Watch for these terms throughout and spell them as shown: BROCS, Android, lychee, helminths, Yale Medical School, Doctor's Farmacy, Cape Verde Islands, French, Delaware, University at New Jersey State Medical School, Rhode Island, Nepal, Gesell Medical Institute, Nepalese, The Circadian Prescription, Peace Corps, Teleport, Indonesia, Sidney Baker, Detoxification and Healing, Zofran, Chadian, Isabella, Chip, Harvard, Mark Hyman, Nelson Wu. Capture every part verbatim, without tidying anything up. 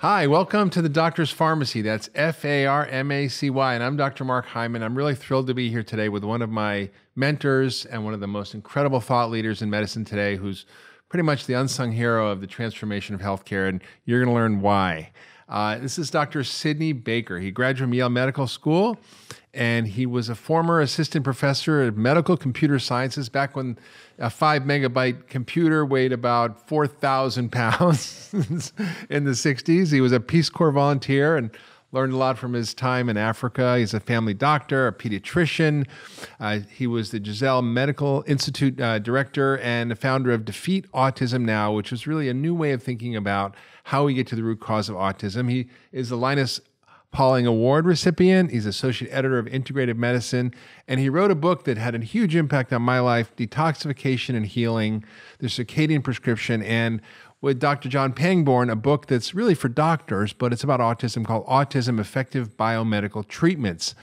Hi, welcome to the Doctor's Farmacy. That's F A R M A C Y, and I'm Doctor Mark Hyman. I'm really thrilled to be here today with one of my mentors and one of the most incredible thought leaders in medicine today, who's pretty much the unsung hero of the transformation of healthcare, and you're going to learn why. Uh, this is Doctor Sidney Baker. He graduated from Yale Medical School, and he was a former assistant professor of medical computer sciences back when a five megabyte computer weighed about four thousand pounds in the sixties. He was a Peace Corps volunteer and learned a lot from his time in Africa. He's a family doctor, a pediatrician. Uh, he was the Gesell Medical Institute uh, director and the founder of Defeat Autism Now, which was really a new way of thinking about how we get to the root cause of autism. He is the Linus Pauling Award recipient. He's associate editor of Integrative Medicine, and he wrote a book that had a huge impact on my life, Detoxification and Healing, The Circadian Prescription, and with Doctor John Pangborn, a book that's really for doctors, but it's about autism, called Autism Effective Biomedical Treatments.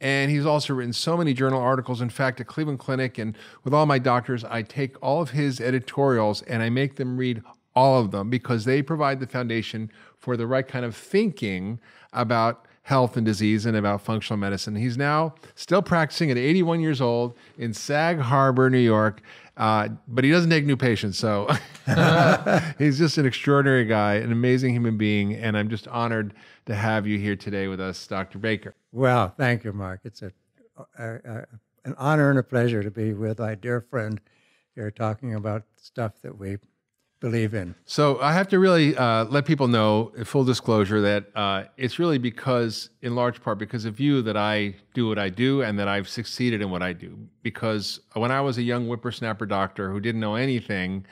And he's also written so many journal articles, in fact, at Cleveland Clinic, and with all my doctors, I take all of his editorials and I make them read all of them because they provide the foundation for the right kind of thinking about health and disease and about functional medicine. He's now still practicing at eighty-one years old in Sag Harbor, New York, uh, but he doesn't take new patients. So he's just an extraordinary guy, an amazing human being, and I'm just honored to have you here today with us, Doctor Baker. Well, thank you, Mark. It's a, a, a, an honor and a pleasure to be with my dear friend here talking about stuff that we believe in. So I have to really uh, let people know, full disclosure, that uh, it's really because, in large part, because of you that I do what I do and that I've succeeded in what I do. Because when I was a young whippersnapper doctor who didn't know anything,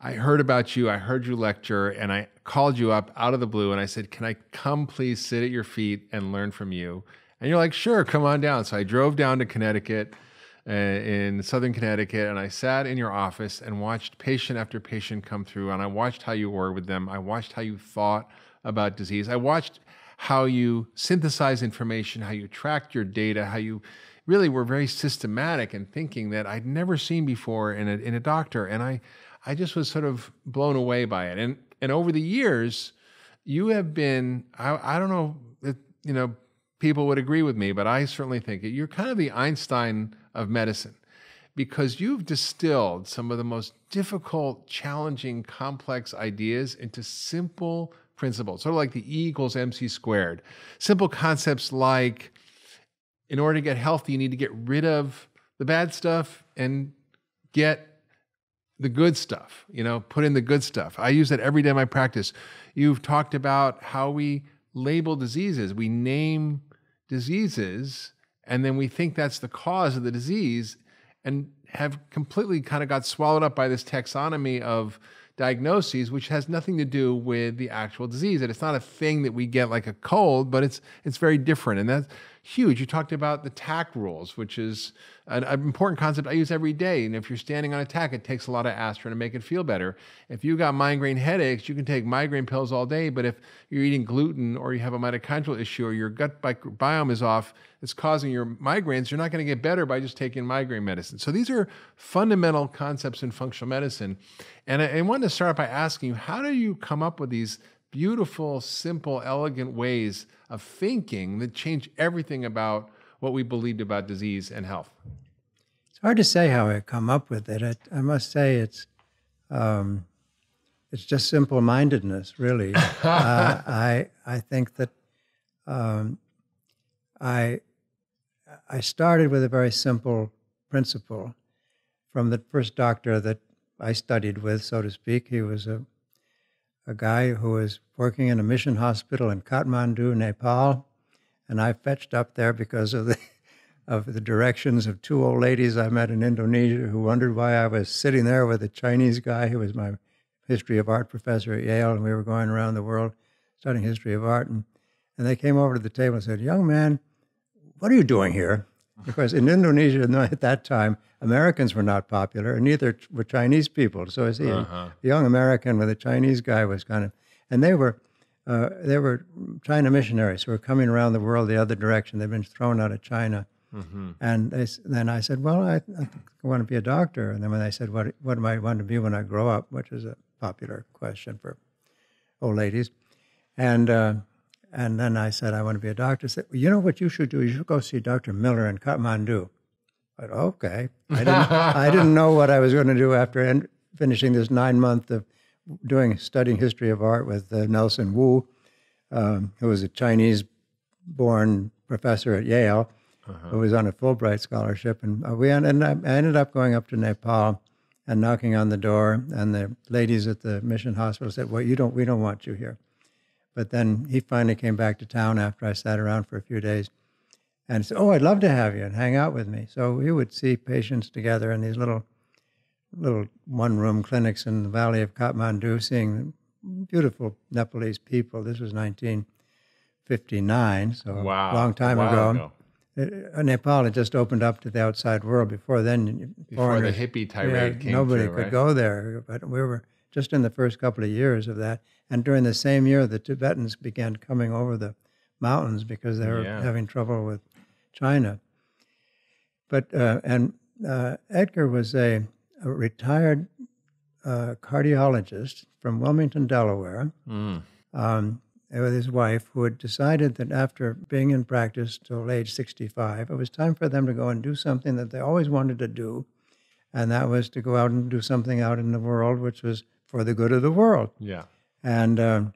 I heard about you, I heard you lecture, and I called you up out of the blue and I said, can I come please sit at your feet and learn from you? And you're like, sure, come on down. So I drove down to Connecticut, in Southern Connecticut, and I sat in your office and watched patient after patient come through, and I watched how you were with them. I watched how you thought about disease. I watched how you synthesized information, how you tracked your data, how you really were very systematic in thinking that I'd never seen before in a, in a doctor. And I, I just was sort of blown away by it. And, and over the years, you have been, I, I don't know if, you know, people would agree with me, but I certainly think it, you're kind of the Einstein of medicine, because you've distilled some of the most difficult, challenging, complex ideas into simple principles, sort of like the E equals M C squared. Simple concepts like, in order to get healthy, you need to get rid of the bad stuff and get the good stuff, you know, put in the good stuff. I use that every day in my practice. You've talked about how we label diseases. We name diseases, and then we think that's the cause of the disease and have completely kind of got swallowed up by this taxonomy of diagnoses, which has nothing to do with the actual disease. And it's not a thing that we get like a cold, but it's it's very different. And that's huge. You talked about the tack rules, which is an, an important concept I use every day. And if you're standing on a tack, it takes a lot of aspirin to make it feel better. If you've got migraine headaches, you can take migraine pills all day. But if you're eating gluten or you have a mitochondrial issue or your gut biome is off, it's causing your migraines, you're not going to get better by just taking migraine medicine. So these are fundamental concepts in functional medicine. And I, I wanted to start by asking you, how do you come up with these beautiful, simple, elegant ways of thinking that change everything about what we believed about disease and health? It's hard to say how I come up with it. I, I must say it's um, it's just simple-mindedness, really. uh, I I think that um, I I started with a very simple principle from the first doctor that I studied with, so to speak. He was a a guy who was working in a mission hospital in Kathmandu, Nepal, and I fetched up there because of the of the directions of two old ladies I met in Indonesia who wondered why I was sitting there with a Chinese guy who was my history of art professor at Yale, and we were going around the world studying history of art. And, and they came over to the table and said, young man, what are you doing here? Because in Indonesia at that time, Americans were not popular, and neither were Chinese people. So I see uh-huh. a young American with a Chinese guy was kind of, and they were, uh, they were China missionaries who were coming around the world the other direction. They'd been thrown out of China, mm-hmm. and they, then I said, well, I, I want to be a doctor. And then when they said, what what do I want to be when I grow up, which is a popular question for old ladies, And uh, and then I said, I want to be a doctor. I said, well, you know what you should do? You should go see Doctor Miller in Kathmandu. I said, okay. I didn't, I didn't know what I was going to do after en- finishing this nine-month of doing studying history of art with uh, Nelson Wu, um, who was a Chinese-born professor at Yale, uh-huh. who was on a Fulbright scholarship. And we ended up, I ended up going up to Nepal and knocking on the door. And the ladies at the mission hospital said, well, you don't, we don't want you here. But then he finally came back to town after I sat around for a few days and said, oh, I'd love to have you and hang out with me. So we would see patients together in these little little one-room clinics in the valley of Kathmandu, seeing beautiful Nepalese people. This was nineteen fifty-nine, so wow. a long time wow. ago. ago. It, Nepal had just opened up to the outside world. Before then, before the hippie tirade yeah, came nobody through, could right? go there. But we were just in the first couple of years of that. And during the same year, the Tibetans began coming over the mountains because they were yeah. having trouble with China. But uh, and uh, Edgar was a, a retired uh, cardiologist from Wilmington, Delaware, mm. um, with his wife, who had decided that after being in practice till age sixty-five, it was time for them to go and do something that they always wanted to do, and that was to go out and do something out in the world, which was for the good of the world. Yeah. And um,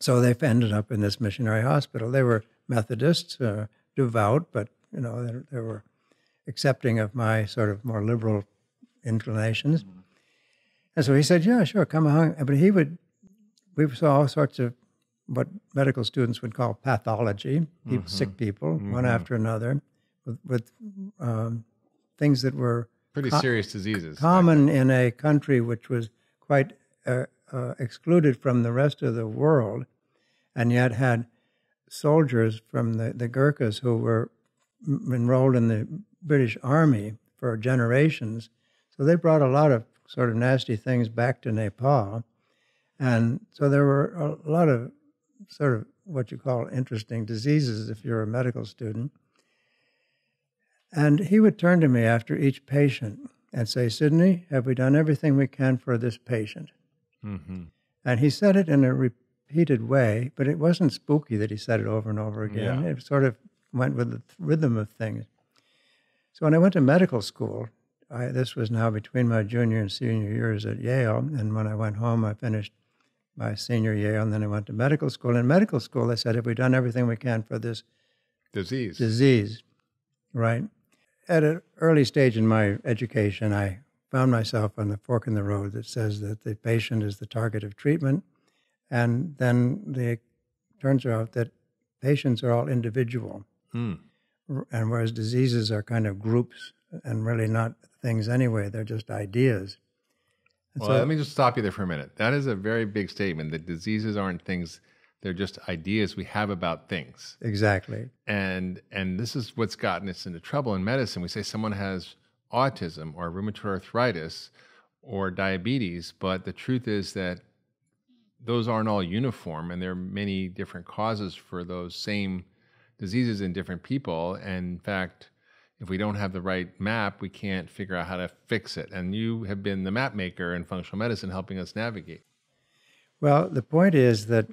so they ended up in this missionary hospital. They were Methodists, uh, devout, but, you know, they, they were accepting of my sort of more liberal inclinations. Mm-hmm. And so he said, yeah, sure, come along. But he would, we saw all sorts of what medical students would call pathology, people, mm-hmm. sick people, mm-hmm. one after another, with, with um, things that were pretty com- serious diseases. Common like in a country which was quite... Uh, Uh, excluded from the rest of the world, and yet had soldiers from the, the Gurkhas who were m- enrolled in the British Army for generations. So they brought a lot of sort of nasty things back to Nepal. And so there were a lot of sort of what you call interesting diseases if you're a medical student. And he would turn to me after each patient and say, Sidney, have we done everything we can for this patient? Mm-hmm. And he said it in a repeated way, but it wasn't spooky that he said it over and over again. Yeah. It sort of went with the th- rhythm of things. So when I went to medical school, I, this was now between my junior and senior years at Yale, and when I went home, I finished my senior year, and then I went to medical school. In medical school, they said, have we done everything we can for this disease? Disease, right? At an early stage in my education, I found myself on the fork in the road that says that the patient is the target of treatment, and then it turns out that patients are all individual, hmm. and whereas diseases are kind of groups and really not things anyway, they're just ideas. And well, so, let me just stop you there for a minute. That is a very big statement, that diseases aren't things, they're just ideas we have about things. Exactly. And and this is what's gotten us into trouble in medicine. We say someone has autism or rheumatoid arthritis or diabetes, but the truth is that those aren't all uniform, and there are many different causes for those same diseases in different people. And in fact, if we don't have the right map, we can't figure out how to fix it. And you have been the map maker in functional medicine, helping us navigate. Well, the point is that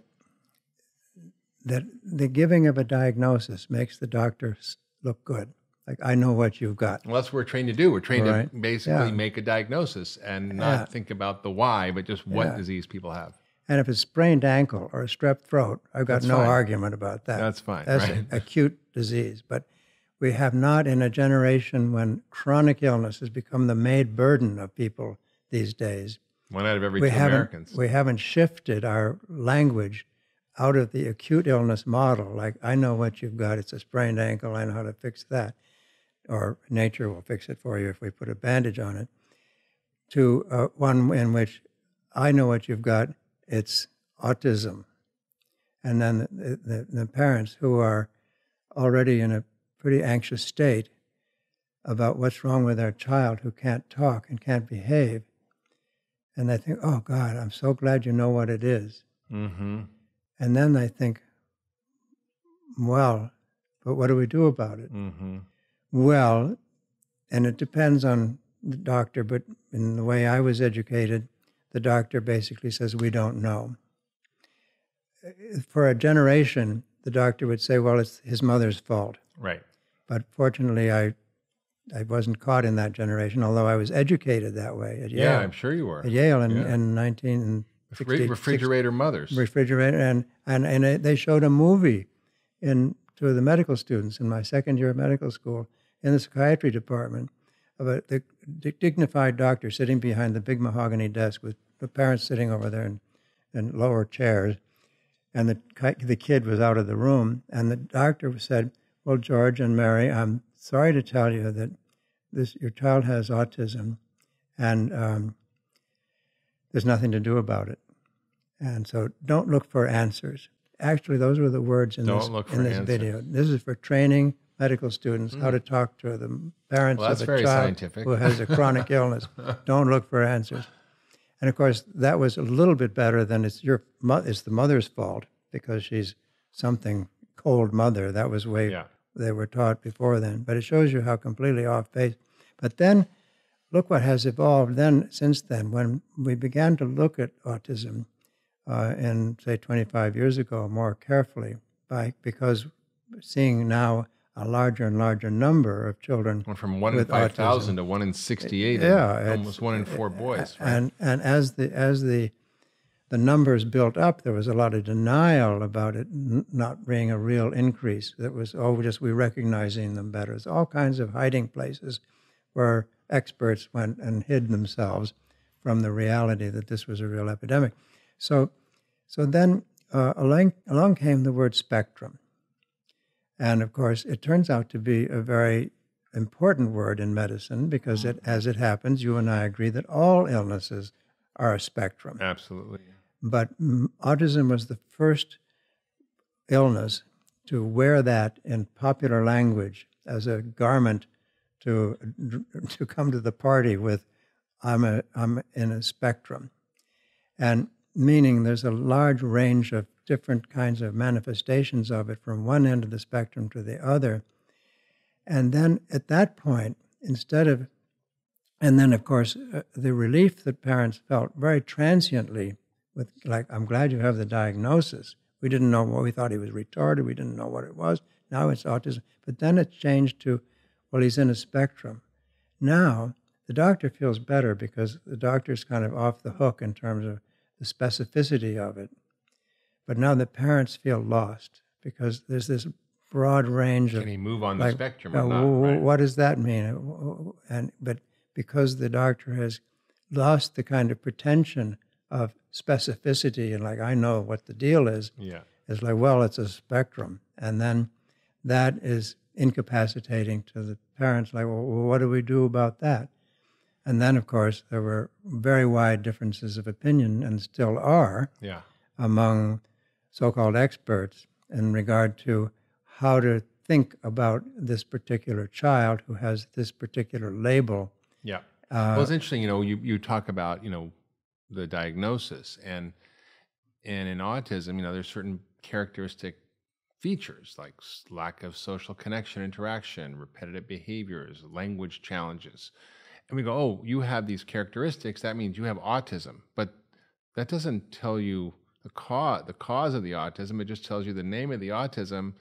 that the giving of a diagnosis makes the doctor look good. Like, I know what you've got. Well, that's what we're trained to do. We're trained right. to basically yeah. make a diagnosis and not yeah. think about the why, but just what yeah. disease people have. And if it's sprained ankle or a strep throat, I've got that's no fine. argument about that. That's fine. That's right? Acute disease. But we have not, in a generation when chronic illness has become the main burden of people these days. One out of every we two Americans. We haven't shifted our language out of the acute illness model. Like, I know what you've got. It's a sprained ankle. I know how to fix that. Or nature will fix it for you if we put a bandage on it, to uh, one in which I know what you've got, it's autism. And then the, the, the parents who are already in a pretty anxious state about what's wrong with their child who can't talk and can't behave, and they think, oh God, I'm so glad you know what it is. Mm-hmm. And then they think, well, but what do we do about it? Mm-hmm. Well, and it depends on the doctor, but in the way I was educated, the doctor basically says, we don't know. for a generation, the doctor would say, well, it's his mother's fault. Right. But fortunately, I I wasn't caught in that generation, although I was educated that way at Yale. Yeah, I'm sure you were. At Yale in, yeah. in nineteen sixty. Refrigerator mothers. Refrigerator. And, and, and it, they showed a movie in to the medical students in my second year of medical school in the psychiatry department of a the dignified doctor sitting behind the big mahogany desk with the parents sitting over there in, in lower chairs. And the, the kid was out of the room. And the doctor said, well, George and Mary, I'm sorry to tell you that this your child has autism, and um, there's nothing to do about it. And so don't look for answers. Actually, those were the words in this, in this video. This is for training medical students mm. how to talk to the parents well, of a very child scientific. who has a chronic illness. Don't look for answers. And of course, that was a little bit better than it's your it's the mother's fault because she's something cold mother. That was way... Yeah. They were taught before then, but it shows you how completely off base. But then, look what has evolved then since then. When we began to look at autism, uh, in say twenty-five years ago, more carefully, by because seeing now a larger and larger number of children went from one in five thousand to one in sixty-eight. Yeah, and almost one in four boys. Right? And and as the as the the numbers built up, there was a lot of denial about it n not being a real increase. That was, oh, just we recognizing them better. It's all kinds of hiding places where experts went and hid themselves from the reality that this was a real epidemic. So, so then uh, along, along came the word spectrum. And of course, it turns out to be a very important word in medicine because it, as it happens, you and I agree that all illnesses are a spectrum. Absolutely. But autism was the first illness to wear that in popular language as a garment to to come to the party with, I'm, a, I'm in a spectrum. And meaning there's a large range of different kinds of manifestations of it from one end of the spectrum to the other. And then at that point, instead of, and then of course, uh, the relief that parents felt very transiently with, like, I'm glad you have the diagnosis. We didn't know what, we thought he was retarded. We didn't know what it was. Now it's autism. But then it changed to, well, he's in a spectrum. Now the doctor feels better because the doctor's kind of off the hook in terms of the specificity of it. But now the parents feel lost because there's this broad range of... Can he move on like, the spectrum or not? Right? What does that mean? And but because the doctor has lost the kind of pretension of specificity and like, I know what the deal is. Yeah. It's like, well, it's a spectrum. And then that is incapacitating to the parents. Like, well, what do we do about that? And then, of course, there were very wide differences of opinion and still are yeah. among so-called experts in regard to how to think about this particular child who has this particular label. Yeah. Uh, well, it's interesting, you know, you, you talk about, you know, the diagnosis and and in autism, you know, there's certain characteristic features like lack of social connection, interaction, repetitive behaviors, language challenges. And we go, oh, you have these characteristics. That means you have autism. But that doesn't tell you the cause, the cause of the autism. It just tells you the name of the autism,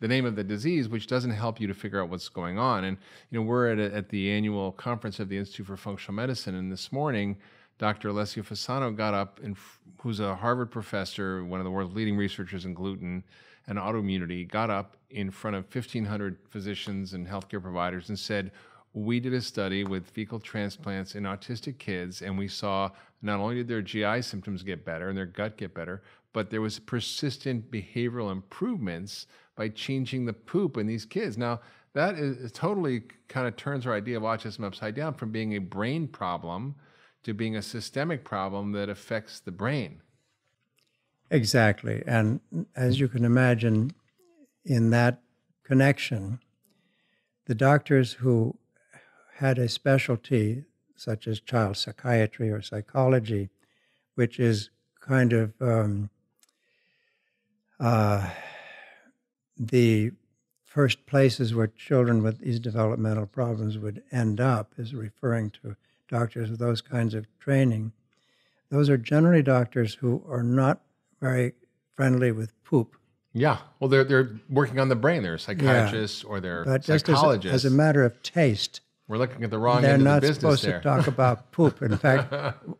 the name of the disease, which doesn't help you to figure out what's going on. And, you know, we're at, a, at the annual conference of the Institute for Functional Medicine. And this morning, Doctor Alessio Fasano got up, and who's a Harvard professor, one of the world's leading researchers in gluten and autoimmunity, got up in front of fifteen hundred physicians and healthcare providers and said, we did a study with fecal transplants in autistic kids, and we saw not only did their G I symptoms get better and their gut get better, but there was persistent behavioral improvements by changing the poop in these kids. Now, that is totally kind of turns our idea of autism upside down from being a brain problem to being a systemic problem that affects the brain. Exactly. And as you can imagine, in that connection, the doctors who had a specialty, such as child psychiatry or psychology, which is kind of um, uh, the first places where children with these developmental problems would end up, is referring to doctors with those kinds of training. Those are generally doctors who are not very friendly with poop. Yeah. Well, they're, they're working on the brain. They're psychiatrists yeah. or they're but psychologists. Just as, as a matter of taste. We're looking at the wrong end of the business there. They're not supposed to talk about poop. In fact,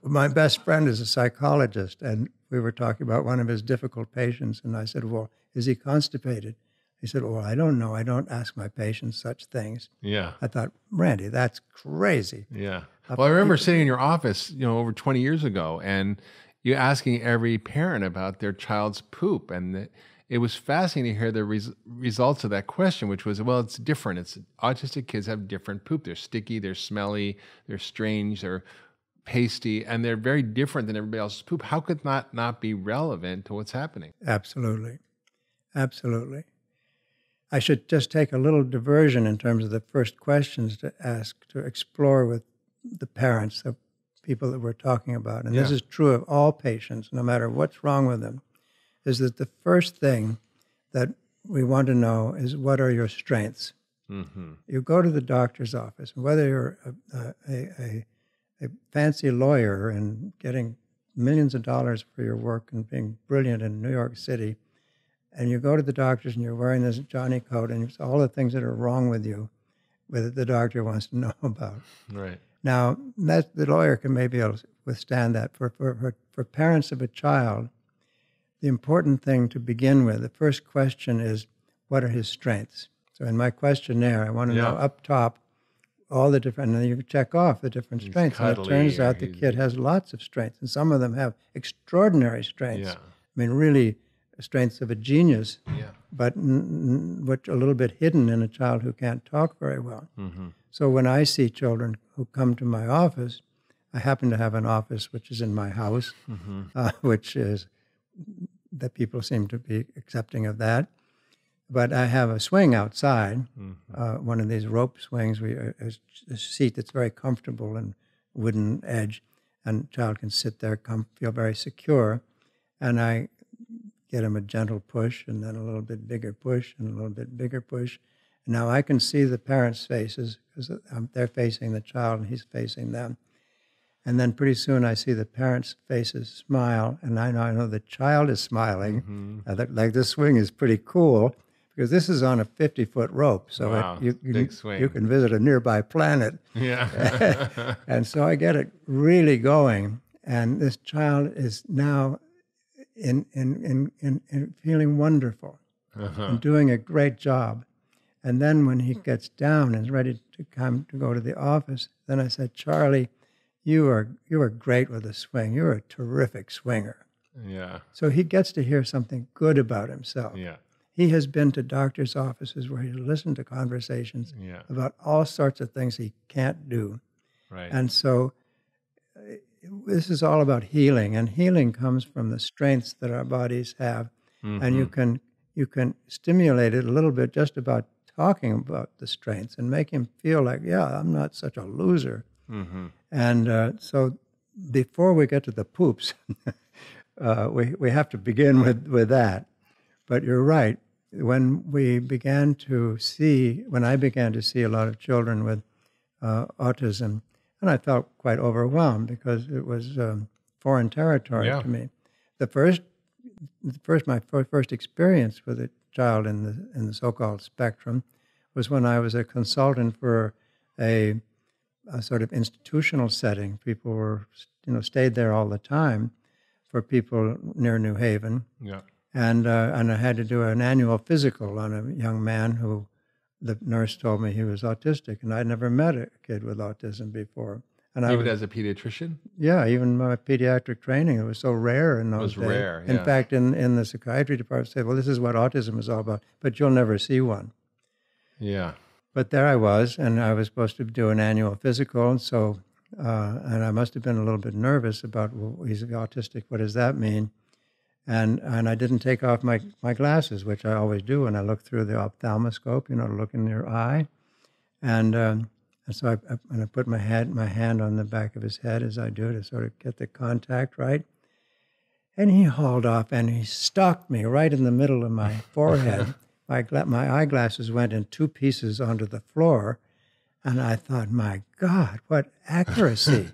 my best friend is a psychologist, and we were talking about one of his difficult patients, and I said, well, is he constipated? He said, well, I don't know. I don't ask my patients such things. Yeah. I thought, Randy, that's crazy. Yeah. Well, I remember sitting in your office, you know, over twenty years ago, and you asking every parent about their child's poop. And the, it was fascinating to hear the res results of that question, which was, well, it's different. It's autistic kids have different poop. They're sticky, they're smelly, they're strange, they're pasty, and they're very different than everybody else's poop. How could that not be relevant to what's happening? Absolutely. Absolutely. I should just take a little diversion in terms of the first questions to ask, to explore with the parents, the people that we're talking about. And yeah. this is true of all patients, no matter what's wrong with them, is that the first thing that we want to know is, what are your strengths? Mm-hmm. You go to the doctor's office, and whether you're a, a, a, a fancy lawyer and getting millions of dollars for your work and being brilliant in New York City, and you go to the doctors and you're wearing this Johnny coat and it's all the things that are wrong with you, that the doctor wants to know about. Right. Now, that, the lawyer can maybe withstand that. For, for, for, for parents of a child, the important thing to begin with, the first question is, what are his strengths? So in my questionnaire, I want to yeah. know up top all the different, and then you check off the different he's strengths. And it turns out the kid has lots of strengths, and some of them have extraordinary strengths. Yeah. I mean, really, strengths of a genius, yeah. but n which are a little bit hidden in a child who can't talk very well. Mm-hmm. So when I see children who come to my office, I happen to have an office which is in my house, mm-hmm. uh, which is that people seem to be accepting of that. But I have a swing outside, mm-hmm. uh, one of these rope swings, we, a, a seat that's very comfortable and wooden edge, and a child can sit there, come, feel very secure. And I get him a gentle push, and then a little bit bigger push, and a little bit bigger push. And now I can see the parents' faces, because they're facing the child, and he's facing them. And then pretty soon I see the parents' faces smile, and I know, I know the child is smiling. Mm-hmm. uh, that, like, this swing is pretty cool, because this is on a fifty-foot rope, so wow, it, you, you, you can visit a nearby planet. Yeah. And so I get it really going, and this child is now In, in, in, in, in feeling wonderful uh-huh. and doing a great job. And then when he gets down and is ready to come to go to the office, then I said, Charlie, you are, you are great with a swing. You're a terrific swinger. Yeah. So he gets to hear something good about himself. Yeah. He has been to doctor's offices where he listened to conversations yeah. about all sorts of things he can't do. Right. And so this is all about healing, and healing comes from the strengths that our bodies have. Mm-hmm. And you can, you can stimulate it a little bit just about talking about the strengths and make him feel like, yeah, I'm not such a loser. Mm-hmm. And uh, so before we get to the poops, uh, we, we have to begin with, with that. But you're right. When we began to see, when I began to see a lot of children with uh, autism, and I felt quite overwhelmed because it was um, foreign territory yeah. to me. The first, the first, my first experience with a child in the in the so-called spectrum was when I was a consultant for a, a sort of institutional setting. People were, you know, stayed there all the time for people near New Haven. Yeah, and uh, and I had to do an annual physical on a young man who. The nurse told me he was autistic, and I'd never met a kid with autism before. And even I was, as a pediatrician? Yeah, even my pediatric training, it was so rare in those days. It was days. rare, yeah. In fact, in, in the psychiatry department, they said, well, this is what autism is all about, but you'll never see one. Yeah. But there I was, and I was supposed to do an annual physical, and so, uh, and I must have been a little bit nervous about, well, he's autistic, what does that mean? And, and I didn't take off my, my glasses, which I always do when I look through the ophthalmoscope, you know, to look in your eye. And, um, and so I, I, and I put my, head, my hand on the back of his head, as I do, to sort of get the contact right. And he hauled off, and he stalked me right in the middle of my forehead. my, gla my eyeglasses went in two pieces onto the floor, and I thought, my God, what accuracy.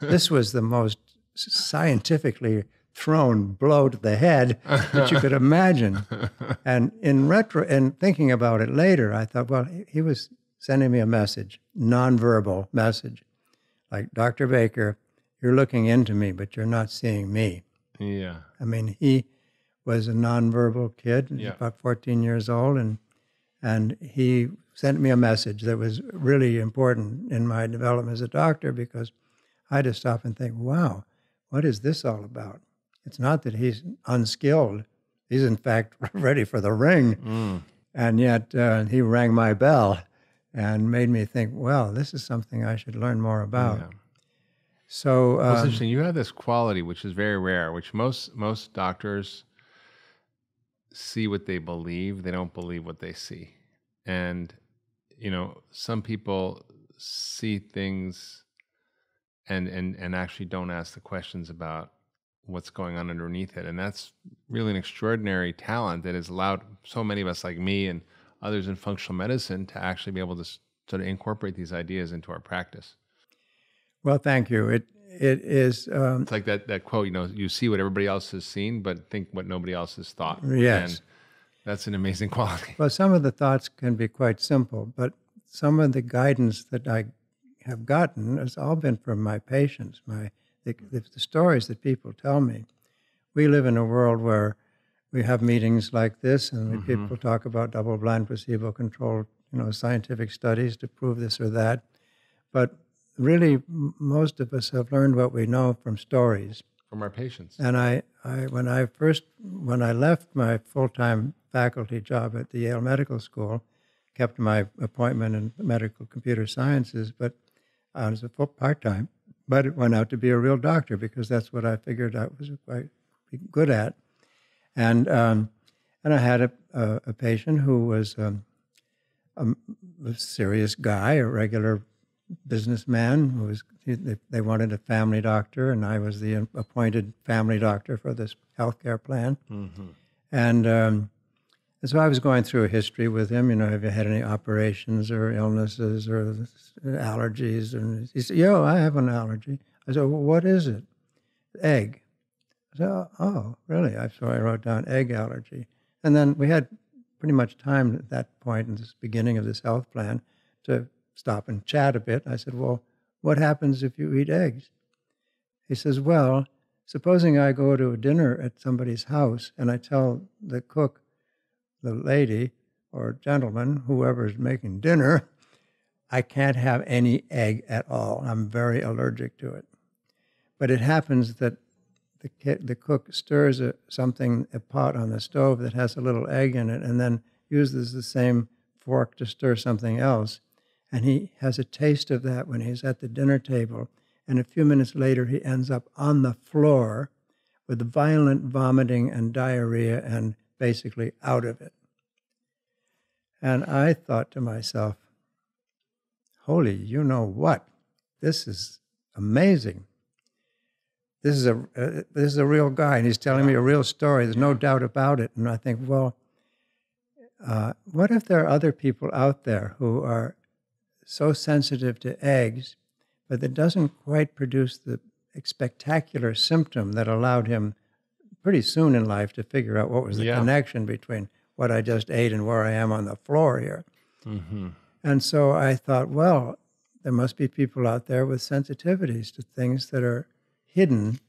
This was the most scientifically thrown blow to the head that you could imagine. And in retro, and thinking about it later, I thought, well, he was sending me a message, nonverbal message, like, Doctor Baker, you're looking into me, but you're not seeing me. Yeah. I mean, he was a nonverbal kid, yeah. about fourteen years old, and and he sent me a message that was really important in my development as a doctor, because I had to stop and think, wow, what is this all about? It's not that he's unskilled. He's, in fact, ready for the ring. Mm. And yet uh, he rang my bell and made me think, well, this is something I should learn more about. Yeah. So um, well, it's interesting. You have this quality, which is very rare, which most most doctors see what they believe. They don't believe what they see. And, you know, some people see things and and, and actually don't ask the questions about what's going on underneath it. And that's really an extraordinary talent that has allowed so many of us, like me and others in functional medicine, to actually be able to sort of incorporate these ideas into our practice. Well, thank you. It it is. Um, it's like that that quote, you know, you see what everybody else has seen, but think what nobody else has thought. Yes, and that's an amazing quality. Well, some of the thoughts can be quite simple, but some of the guidance that I have gotten has all been from my patients, my the, the, the stories that people tell me. We live in a world where we have meetings like this, and mm-hmm. people talk about double-blind, placebo-controlled, you know, scientific studies to prove this or that, but really, most of us have learned what we know from stories. From our patients. And I, I, when I first, when I left my full-time faculty job at the Yale Medical School, kept my appointment in medical computer sciences, but I was a full part-time, but it went out to be a real doctor because that's what I figured I was quite good at. And um, and I had a, a, a patient who was um, a, a serious guy, a regular businessman who was, they wanted a family doctor, and I was the appointed family doctor for this healthcare plan. Mm-hmm. And, um, and so I was going through a history with him, you know, have you had any operations or illnesses or allergies? And he said, yo, I have an allergy. I said, well, what is it? Egg. I said, oh, oh really? I, so I wrote down egg allergy. And then we had pretty much time at that point in this beginning of this health plan to stop and chat a bit. I said, well, what happens if you eat eggs? He says, well, supposing I go to a dinner at somebody's house and I tell the cook, the lady or gentleman, whoever's making dinner, I can't have any egg at all. I'm very allergic to it. But it happens that the, kid, the cook stirs a, something, a pot on the stove that has a little egg in it, and then uses the same fork to stir something else. And he has a taste of that when he's at the dinner table. And a few minutes later, he ends up on the floor with violent vomiting and diarrhea and basically out of it. And I thought to myself, holy, you know what? This is amazing. This is a, uh, this is a real guy, and he's telling me a real story. There's no doubt about it. And I think, well, uh, what if there are other people out there who are so sensitive to eggs, but that doesn't quite produce the spectacular symptom that allowed him pretty soon in life to figure out what was the yeah. connection between what I just ate and where I am on the floor here. Mm-hmm. And so I thought, well, there must be people out there with sensitivities to things that are hidden.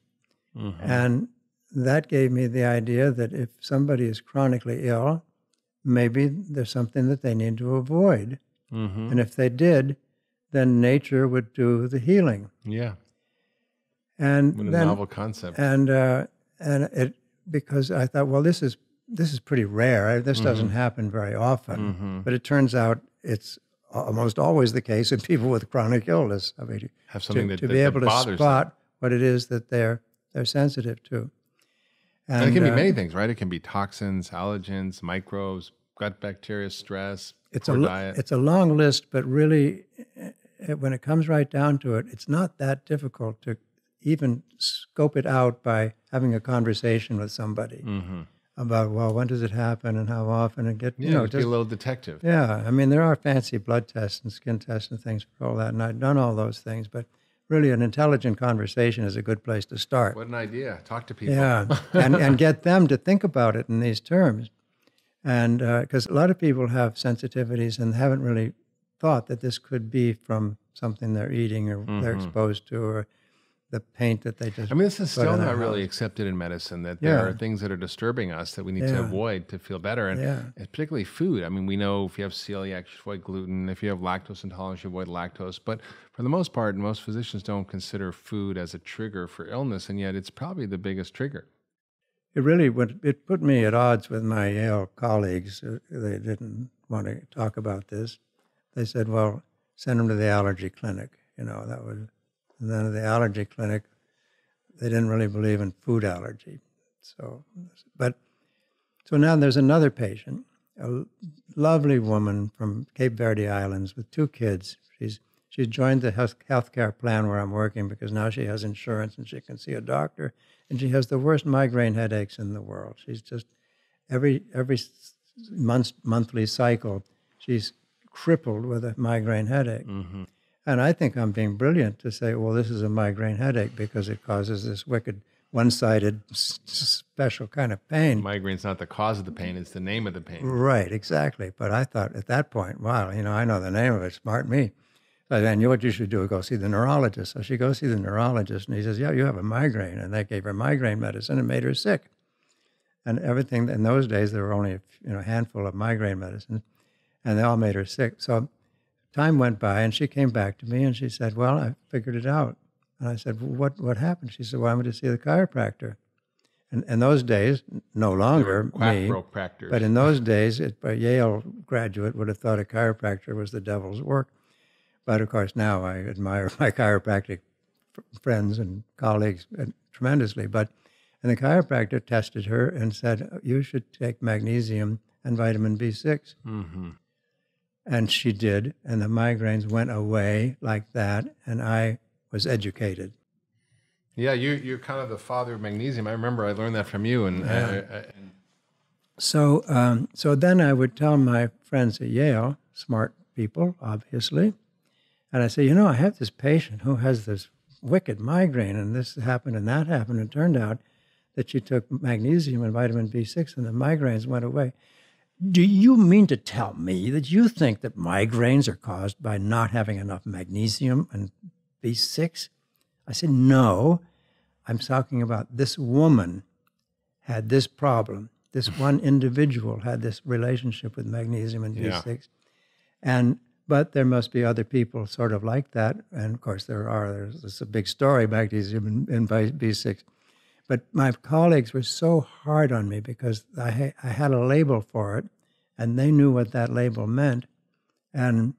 Mm-hmm. And that gave me the idea that if somebody is chronically ill, maybe there's something that they need to avoid. Mm-hmm. And if they did, then nature would do the healing. Yeah. And what a then, novel concept. And uh, and it because I thought, well, this is this is pretty rare. This mm-hmm. doesn't happen very often. Mm-hmm. But it turns out it's almost always the case in people with chronic illness. I mean, have something to, that, to be that, able that to spot them. What it is that they're they're sensitive to. And, and it can uh, be many things, right? It can be toxins, allergens, microbes, gut bacteria, stress. It's a, diet. It's a long list, but really, it, when it comes right down to it, it's not that difficult to even scope it out by having a conversation with somebody mm-hmm. about, well, when does it happen and how often, and get, yeah, you know, just be a little detective. Yeah, I mean, there are fancy blood tests and skin tests and things for all that, and I've done all those things, but really an intelligent conversation is a good place to start. What an idea. Talk to people. Yeah, and, and get them to think about it in these terms. And because uh, a lot of people have sensitivities and haven't really thought that this could be from something they're eating or mm-hmm. they're exposed to or the paint that they just... I mean, this is still not really accepted in medicine, that yeah. there are things that are disturbing us that we need yeah. to avoid to feel better, and yeah. particularly food. I mean, we know if you have celiac, you should avoid gluten. If you have lactose intolerance, you avoid lactose. But for the most part, most physicians don't consider food as a trigger for illness, and yet it's probably the biggest trigger. It really would, it put me at odds with my Yale colleagues. They didn't want to talk about this. They said, well, send them to the allergy clinic. You know, that was... And then at the allergy clinic, they didn't really believe in food allergy. So, but, so now there's another patient, a lovely woman from Cape Verde Islands with two kids. She's, she's joined the health, healthcare plan where I'm working because now she has insurance and she can see a doctor, and she has the worst migraine headaches in the world. She's just, every, every month, monthly cycle, she's crippled with a migraine headache. Mm-hmm. And I think I'm being brilliant to say, well, this is a migraine headache because it causes this wicked, one-sided, special kind of pain. Migraine's not the cause of the pain, it's the name of the pain. Right, exactly. But I thought at that point, wow, you know, I know the name of it, smart me. So then you, what you should do is go see the neurologist. So she goes see the neurologist, and he says, yeah, you have a migraine. And they gave her migraine medicine and made her sick. And everything, in those days, there were only a you know, handful of migraine medicines, and they all made her sick. So time went by, and she came back to me, and she said, well, I figured it out. And I said, well, what, what happened? She said, well, I went to see the chiropractor. And in those days, no longer me, but in those days, it, a Yale graduate would have thought a chiropractor was the devil's work. But, of course, now I admire my chiropractic friends and colleagues tremendously. But and the chiropractor tested her and said, you should take magnesium and vitamin B six. Mm-hmm. And she did, and the migraines went away like that, and I was educated. Yeah, you, you're kind of the father of magnesium. I remember I learned that from you. And yeah. I, I, I, so, um, so then I would tell my friends at Yale, smart people, obviously, and I say, you know, I have this patient who has this wicked migraine, and this happened and that happened, and it turned out that she took magnesium and vitamin B six, and the migraines went away. Do you mean to tell me that you think that migraines are caused by not having enough magnesium and B six? I said, no, I'm talking about this woman had this problem. This one individual had this relationship with magnesium and B six. Yeah. And, but there must be other people sort of like that. And of course there are, there's, there's a big story, magnesium and, and B six. But my colleagues were so hard on me because I, ha I had a label for it, and they knew what that label meant. And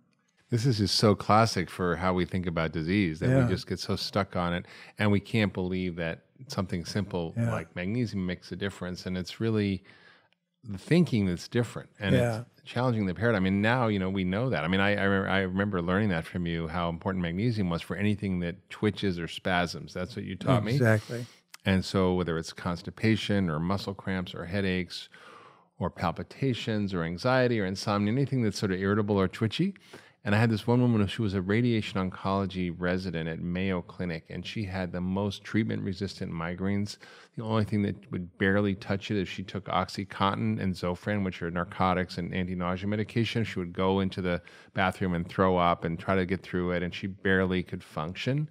this is just so classic for how we think about disease, that yeah. we just get so stuck on it, and we can't believe that something simple yeah. like magnesium makes a difference. And it's really the thinking that's different, and yeah. it's challenging the paradigm. I mean, now, you know, we know that. I mean, I, I, remember, I remember learning that from you, how important magnesium was for anything that twitches or spasms. That's what you taught exactly. me. Exactly. And so whether it's constipation or muscle cramps or headaches or palpitations or anxiety or insomnia, anything that's sort of irritable or twitchy. And I had this one woman who she was a radiation oncology resident at Mayo Clinic, and she had the most treatment-resistant migraines. The only thing that would barely touch it is she took OxyContin and Zofran, which are narcotics and anti-nausea medication. She would go into the bathroom and throw up and try to get through it, and she barely could function.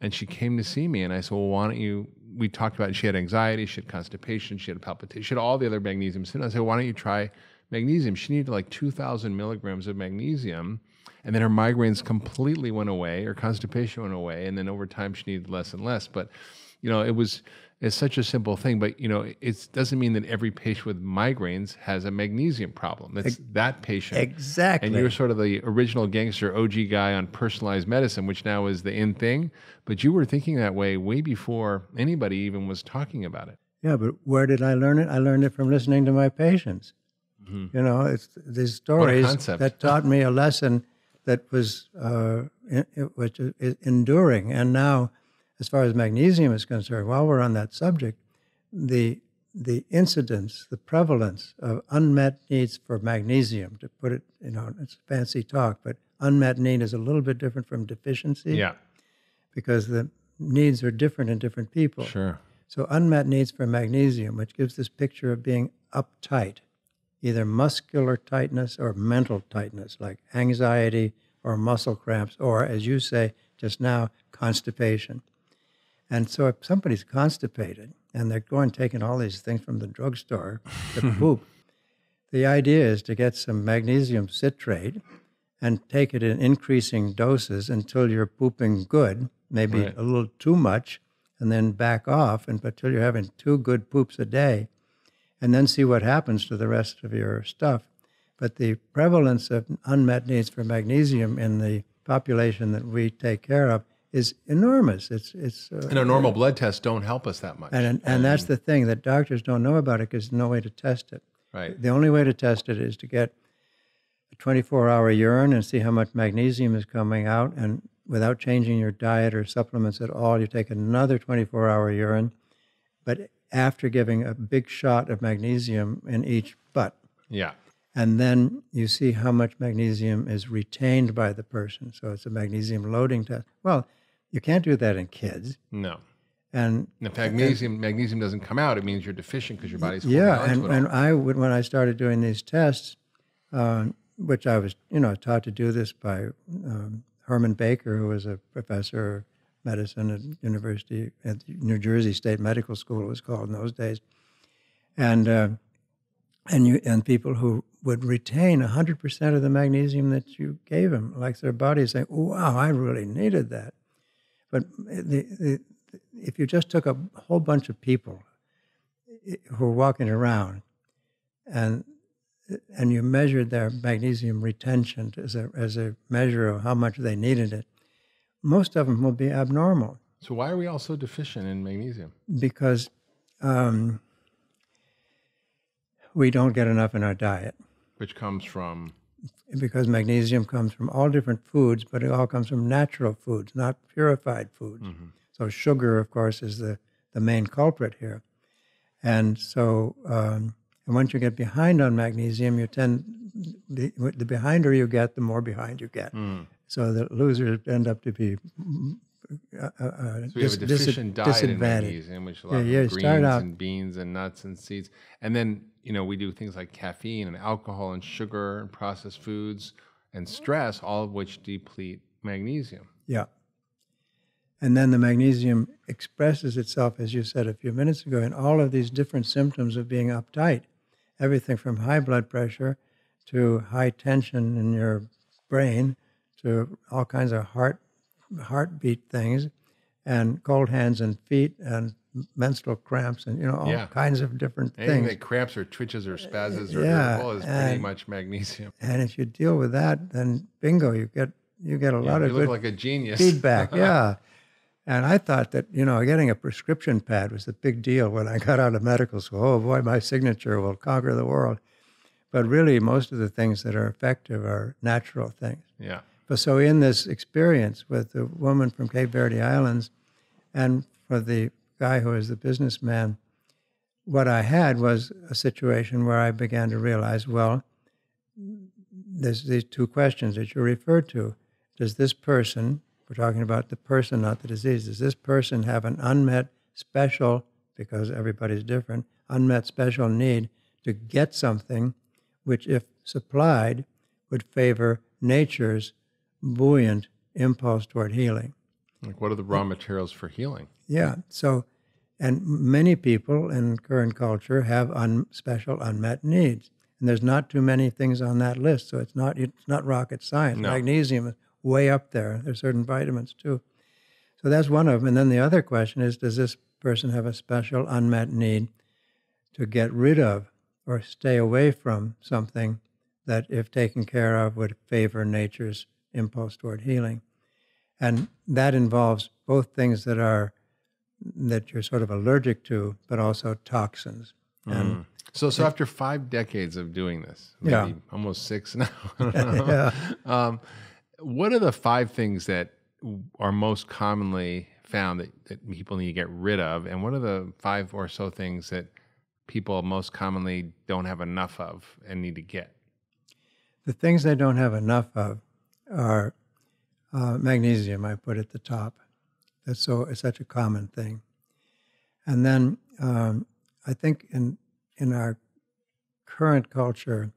And she came to see me, and I said, well, why don't you, we talked about, she had anxiety, she had constipation, she had palpitation, she had all the other magnesium. So I said, why don't you try magnesium? She needed like two thousand milligrams of magnesium, and then her migraines completely went away, her constipation went away, and then over time she needed less and less. But, you know, it was, it's such a simple thing, but, you know, it doesn't mean that every patient with migraines has a magnesium problem. That's e that patient. Exactly. And you're sort of the original gangster O G guy on personalized medicine, which now is the in thing. But you were thinking that way way before anybody even was talking about it. Yeah, but where did I learn it? I learned it from listening to my patients. Mm-hmm. You know, it's these stories that taught me a lesson that was, uh, it, which is enduring. And now, as far as magnesium is concerned, while we're on that subject, the the incidence, the prevalence of unmet needs for magnesium, to put it, you know, it's fancy talk, but unmet need is a little bit different from deficiency. Yeah. because the needs are different in different people. Sure. So unmet needs for magnesium, which gives this picture of being uptight, either muscular tightness or mental tightness, like anxiety or muscle cramps, or as you say just now, constipation. And so if somebody's constipated and they're going taking all these things from the drugstore to poop, the idea is to get some magnesium citrate and take it in increasing doses until you're pooping good, maybe right. a little too much, and then back off until you're having two good poops a day, and then see what happens to the rest of your stuff. But the prevalence of unmet needs for magnesium in the population that we take care of is enormous. It's it's. Uh, and our normal uh, blood tests don't help us that much. And, and, and that's the thing, that doctors don't know about it because there's no way to test it. Right. The only way to test it is to get a twenty-four hour urine and see how much magnesium is coming out, and without changing your diet or supplements at all, you take another twenty-four hour urine, but after giving a big shot of magnesium in each butt. Yeah. And then you see how much magnesium is retained by the person. So it's a magnesium loading test. Well, you can't do that in kids. No. And if magnesium, and, magnesium doesn't come out, it means you're deficient because your body's holding yeah, on and, to it. Yeah, and I would, when I started doing these tests, uh, which I was, you know, taught to do this by um, Herman Baker, who was a professor of medicine at University at New Jersey State Medical School, it was called in those days, and uh, and you and people who would retain one hundred percent of the magnesium that you gave them, like their body saying, "Wow, I really needed that," but the, the if you just took a whole bunch of people who were walking around and and you measured their magnesium retention as a, as a measure of how much they needed it, most of them will be abnormal. So why are we all so deficient in magnesium? Because um, we don't get enough in our diet. Which comes from? Because magnesium comes from all different foods, but it all comes from natural foods, not purified foods. Mm-hmm. So sugar, of course, is the, the main culprit here. And so um, and once you get behind on magnesium, you tend, the, the behinder you get, the more behind you get. Mm. So the losers end up to be uh, uh, so we dis- have a deficient dis- diet in magnesium, which a lot yeah, of yeah, greens out, and beans and nuts and seeds. And then, you know, we do things like caffeine and alcohol and sugar and processed foods and stress, all of which deplete magnesium. Yeah. And then the magnesium expresses itself, as you said a few minutes ago, in all of these different symptoms of being uptight. Everything from high blood pressure to high tension in your brain to all kinds of heart heartbeat things and cold hands and feet and menstrual cramps and, you know, all yeah. kinds of different Anything things. Anything that cramps or twitches or spasms or yeah, irritable is and, pretty much magnesium. And if you deal with that, then bingo, you get you get a yeah, lot of good look like a genius. feedback. Yeah. And I thought that, you know, getting a prescription pad was the big deal when I got out of medical school. Oh, boy, my signature will conquer the world. But really, most of the things that are effective are natural things. Yeah. But so in this experience with the woman from Cape Verde Islands and for the guy who is the businessman, what I had was a situation where I began to realize, well, there's these two questions that you referred to. Does this person... We're talking about the person, not the disease. Does this person have an unmet special, because everybody's different, unmet special need to get something which, if supplied, would favor nature's buoyant impulse toward healing? Like, what are the raw materials for healing? Yeah. So, and many people in current culture have un- special unmet needs. And there's not too many things on that list. So it's not, it's not rocket science. No. Magnesium is way up there. There's certain vitamins too. So that's one of them. And then the other question is, does this person have a special unmet need to get rid of or stay away from something that, if taken care of, would favor nature's impulse toward healing? And that involves both things that are, that you're sort of allergic to, but also toxins. Mm. And So, so after five decades of doing this, maybe yeah. almost six now, yeah. um, what are the five things that are most commonly found that, that people need to get rid of? And what are the five or so things that people most commonly don't have enough of and need to get? The things they don't have enough of are uh, magnesium, I put at the top. That's so it's such a common thing. And then um, I think in in our current culture,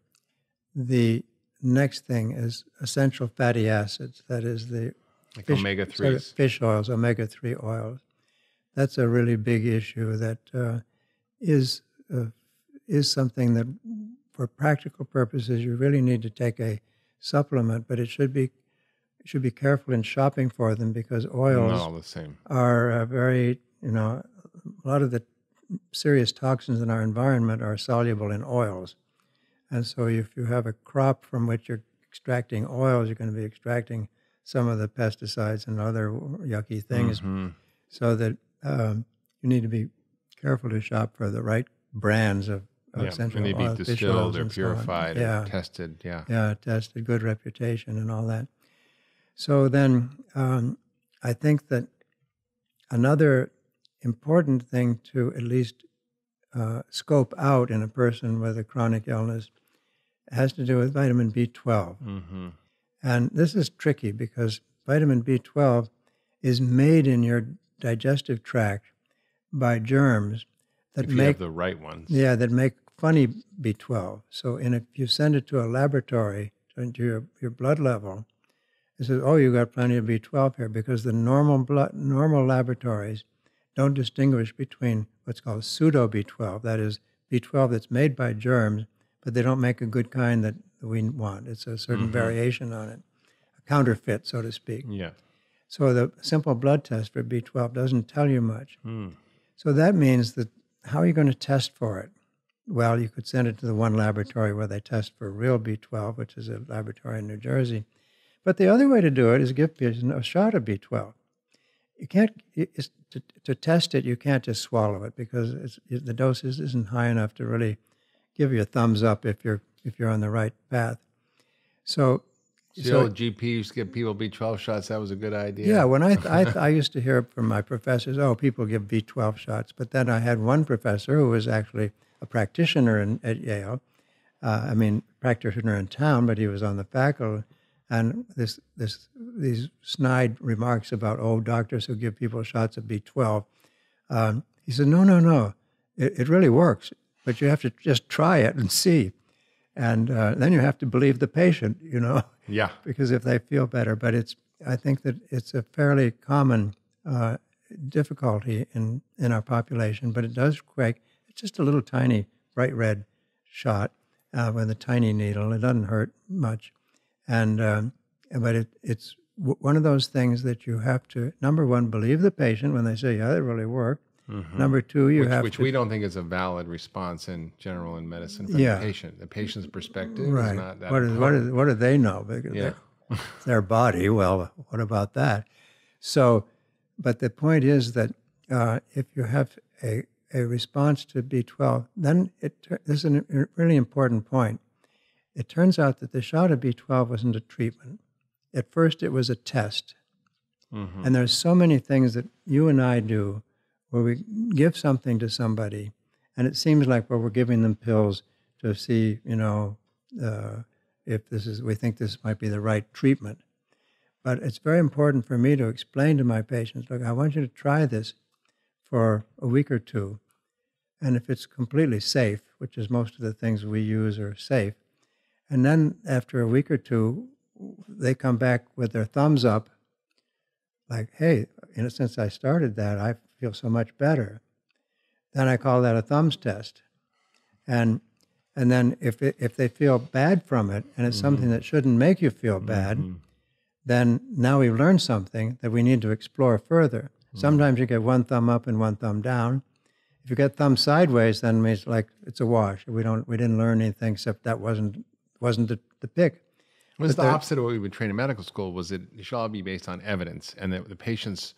the next thing is essential fatty acids. That is the like fish, omega threes. Sort of fish oils, omega three oils. That's a really big issue that uh, is uh, is something that, for practical purposes, you really need to take a supplement, but it should be you should be careful in shopping for them because oils not all the same. Are uh, very, you know, a lot of the serious toxins in our environment are soluble in oils. And so if you have a crop from which you're extracting oils, you're going to be extracting some of the pesticides and other yucky things. Mm-hmm. So that um, you need to be careful to shop for the right brands of, of yeah, essential oils. And they be distilled or purified so yeah. or tested. Yeah, yeah, tested, good reputation and all that. So then um, I think that another important thing to at least uh, scope out in a person with a chronic illness has to do with vitamin B twelve. Mm-hmm. And this is tricky because vitamin B twelve is made in your digestive tract by germs that if you make have the right ones. Yeah, that make funny B twelve. So in if you send it to a laboratory, to your, your blood level, it says, oh, you got plenty of B twelve here, because the normal blood, normal laboratories don't distinguish between what's called pseudo B twelve, that is B twelve that's made by germs, but they don't make a good kind that we want. It's a certain mm-hmm. variation on it, a counterfeit, so to speak. Yeah. So the simple blood test for B twelve doesn't tell you much. Mm. So that means that how are you going to test for it? Well, you could send it to the one laboratory where they test for real B twelve, which is a laboratory in New Jersey. But the other way to do it is give patients a shot of B twelve. You can't it's, to, to test it. You can't just swallow it because it's, it, the dose isn't high enough to really give you a thumbs up if you're if you're on the right path. So, so, so old G P used to give people B twelve shots. That was a good idea. Yeah, when I I, I used to hear from my professors, oh, people give B twelve shots. But then I had one professor who was actually a practitioner in, at Yale. Uh, I mean, practitioner in town, but he was on the faculty. And this, this, these snide remarks about, oh, doctors who give people shots of B twelve. Um, he said, no, no, no, it, it really works, but you have to just try it and see. And uh, then you have to believe the patient, you know, yeah, because if they feel better. But it's, I think that it's a fairly common uh, difficulty in, in our population, but it does quake. It's just a little tiny bright red shot uh, with a tiny needle. It doesn't hurt much. And um, but it, it's w one of those things that you have to, number one, believe the patient when they say, yeah, that really worked. Mm-hmm. Number two, you which, have which to... Which we don't think is a valid response in general in medicine for yeah. the patient. The patient's perspective right. is not that what, is, what, is, what do they know? Because yeah. their body, well, what about that? So, but the point is that uh, if you have a, a response to B twelve, then it, this is a really important point. It turns out that the shot of B twelve wasn't a treatment. At first, it was a test. Mm-hmm. And there's so many things that you and I do where we give something to somebody, and it seems like well, we're giving them pills to see, you know, uh, if this is, we think this might be the right treatment. But it's very important for me to explain to my patients, look, I want you to try this for a week or two. And if it's completely safe, which is most of the things we use are safe, and then after a week or two, they come back with their thumbs up, like, hey, you know, since I started that, I feel so much better. Then I call that a thumbs test. And and then if, it, if they feel bad from it, and it's mm-hmm. something that shouldn't make you feel bad, mm-hmm. then now we've learned something that we need to explore further. Mm-hmm. Sometimes you get one thumb up and one thumb down. If you get thumb sideways, then it's like, it's a wash. We, don't, we didn't learn anything except that wasn't wasn't the, the pick. It was but the opposite of what we would train in medical school, was that it should all be based on evidence, and that the patient's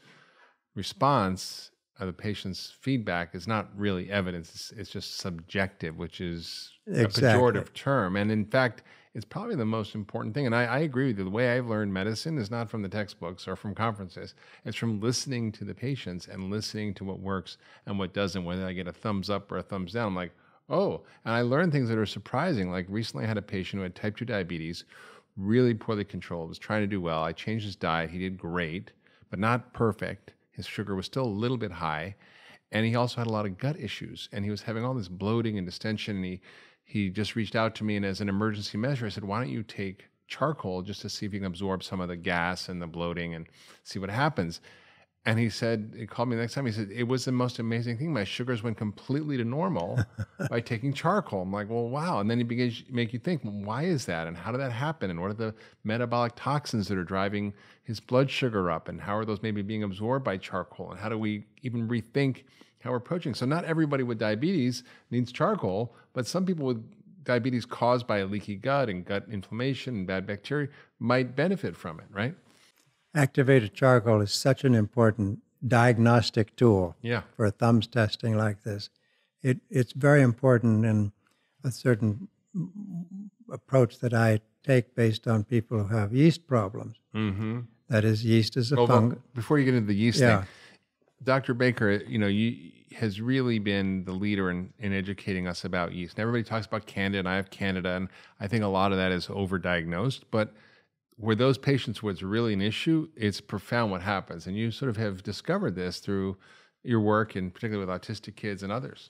response or the patient's feedback is not really evidence. It's, it's just subjective, which is exactly. a pejorative term. And in fact, it's probably the most important thing. And I, I agree with you. The way I've learned medicine is not from the textbooks or from conferences. It's from listening to the patients and listening to what works and what doesn't, whether I get a thumbs up or a thumbs down. I'm like, oh, and I learned things that are surprising. Like recently I had a patient who had type two diabetes, really poorly controlled, was trying to do well. I changed his diet. He did great, but not perfect. His sugar was still a little bit high, and he also had a lot of gut issues, and he was having all this bloating and distension, and he, he just reached out to me, and as an emergency measure, I said, why don't you take charcoal just to see if you can absorb some of the gas and the bloating and see what happens. And he said, he called me the next time, he said, it was the most amazing thing. My sugars went completely to normal by taking charcoal. I'm like, well, wow. And then he begins to make you think, well, why is that? And how did that happen? And what are the metabolic toxins that are driving his blood sugar up? And how are those maybe being absorbed by charcoal? And how do we even rethink how we're approaching? So not everybody with diabetes needs charcoal, but some people with diabetes caused by a leaky gut and gut inflammation and bad bacteria might benefit from it, right? Activated charcoal is such an important diagnostic tool yeah. for thumbs testing like this. It, it's very important in a certain approach that I take based on people who have yeast problems. Mm-hmm. That is, yeast is a well, fungus. Well, before you get into the yeast yeah. thing, Doctor Baker, you know, you, has really been the leader in, in educating us about yeast. And everybody talks about candida, and I have candida, and I think a lot of that is overdiagnosed, but where those patients where it's really an issue, it's profound what happens. And you sort of have discovered this through your work, and particularly with autistic kids and others.